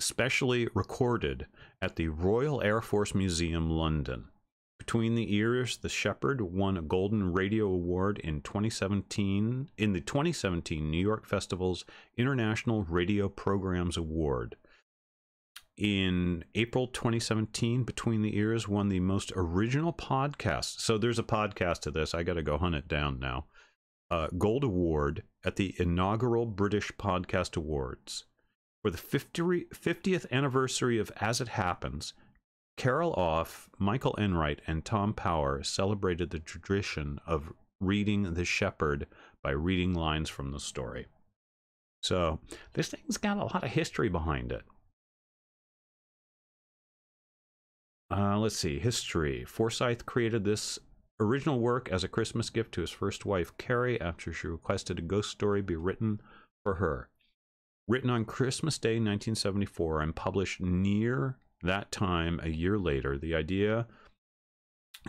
specially recorded at the Royal Air Force Museum, London. Between the Ears, The Shepherd won a Golden Radio Award in twenty seventeen in the twenty seventeen New York Festival's International Radio Programs Award. In April twenty seventeen, Between the Ears won the most original podcast. So there's a podcast to this. I got to go hunt it down now. Uh, Gold Award at the inaugural British Podcast Awards. For the fiftieth anniversary of As It Happens, Carol Off, Michael Enright, and Tom Power celebrated the tradition of reading The Shepherd by reading lines from the story. So this thing's got a lot of history behind it. Uh, let's see, history. Forsyth created this original work as a Christmas gift to his first wife, Carrie, after she requested a ghost story be written for her. Written on Christmas Day nineteen seventy-four and published near that time, a year later. The idea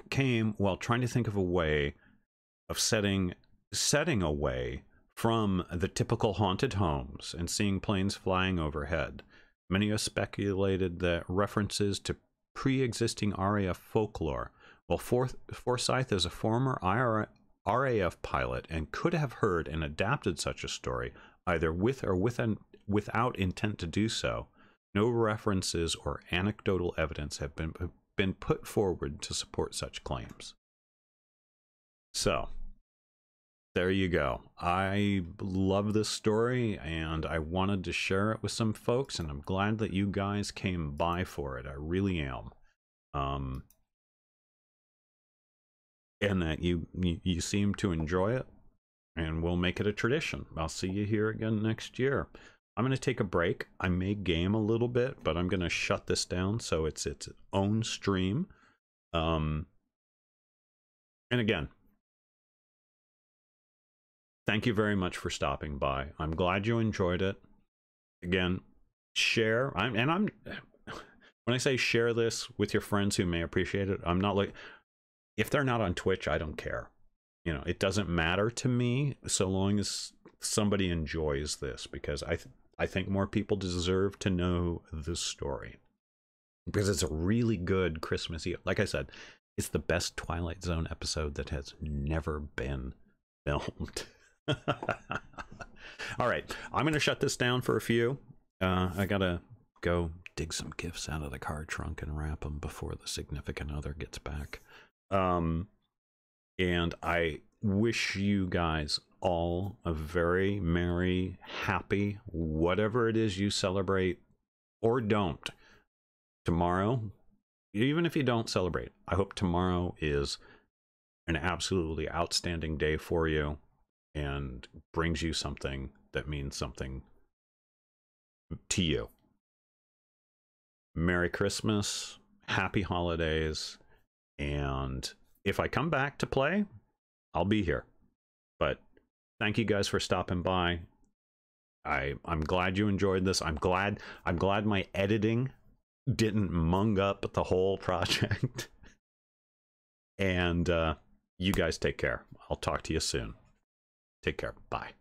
came while trying to think of a way of setting setting away from the typical haunted homes and seeing planes flying overhead. Many have speculated that references to pre-existing R A F folklore. Well, Forsyth is a former R A F pilot and could have heard and adapted such a story, either with or with an, without intent to do so. No references or anecdotal evidence have been, been put forward to support such claims. So, there you go. I love this story, and I wanted to share it with some folks, and I'm glad that you guys came by for it. I really am. Um, and that you, you, you seem to enjoy it, and we'll make it a tradition. I'll see you here again next year. I'm going to take a break. I may game a little bit, but I'm going to shut this down so it's its own stream. Um, and again, thank you very much for stopping by. I'm glad you enjoyed it. Again, share. I'm, and I'm, when I say share this with your friends who may appreciate it, I'm not like, if they're not on Twitch, I don't care. You know, it doesn't matter to me so long as somebody enjoys this, because I, th I think more people deserve to know this story, because it's a really good Christmas Eve. Like I said, it's the best Twilight Zone episode that has never been filmed. All right, I'm going to shut this down for a few. Uh, I got to go dig some gifts out of the car trunk and wrap them before the significant other gets back. Um, and I wish you guys all a very merry, happy, whatever it is you celebrate or don't tomorrow. Even if you don't celebrate, I hope tomorrow is an absolutely outstanding day for you and brings you something that means something to you. Merry Christmas, happy holidays, and if I come back to play, I'll be here. But thank you guys for stopping by. I I'm glad you enjoyed this. I'm glad I'm glad my editing didn't mung up the whole project. And uh, you guys take care. I'll talk to you soon. Take care. Bye.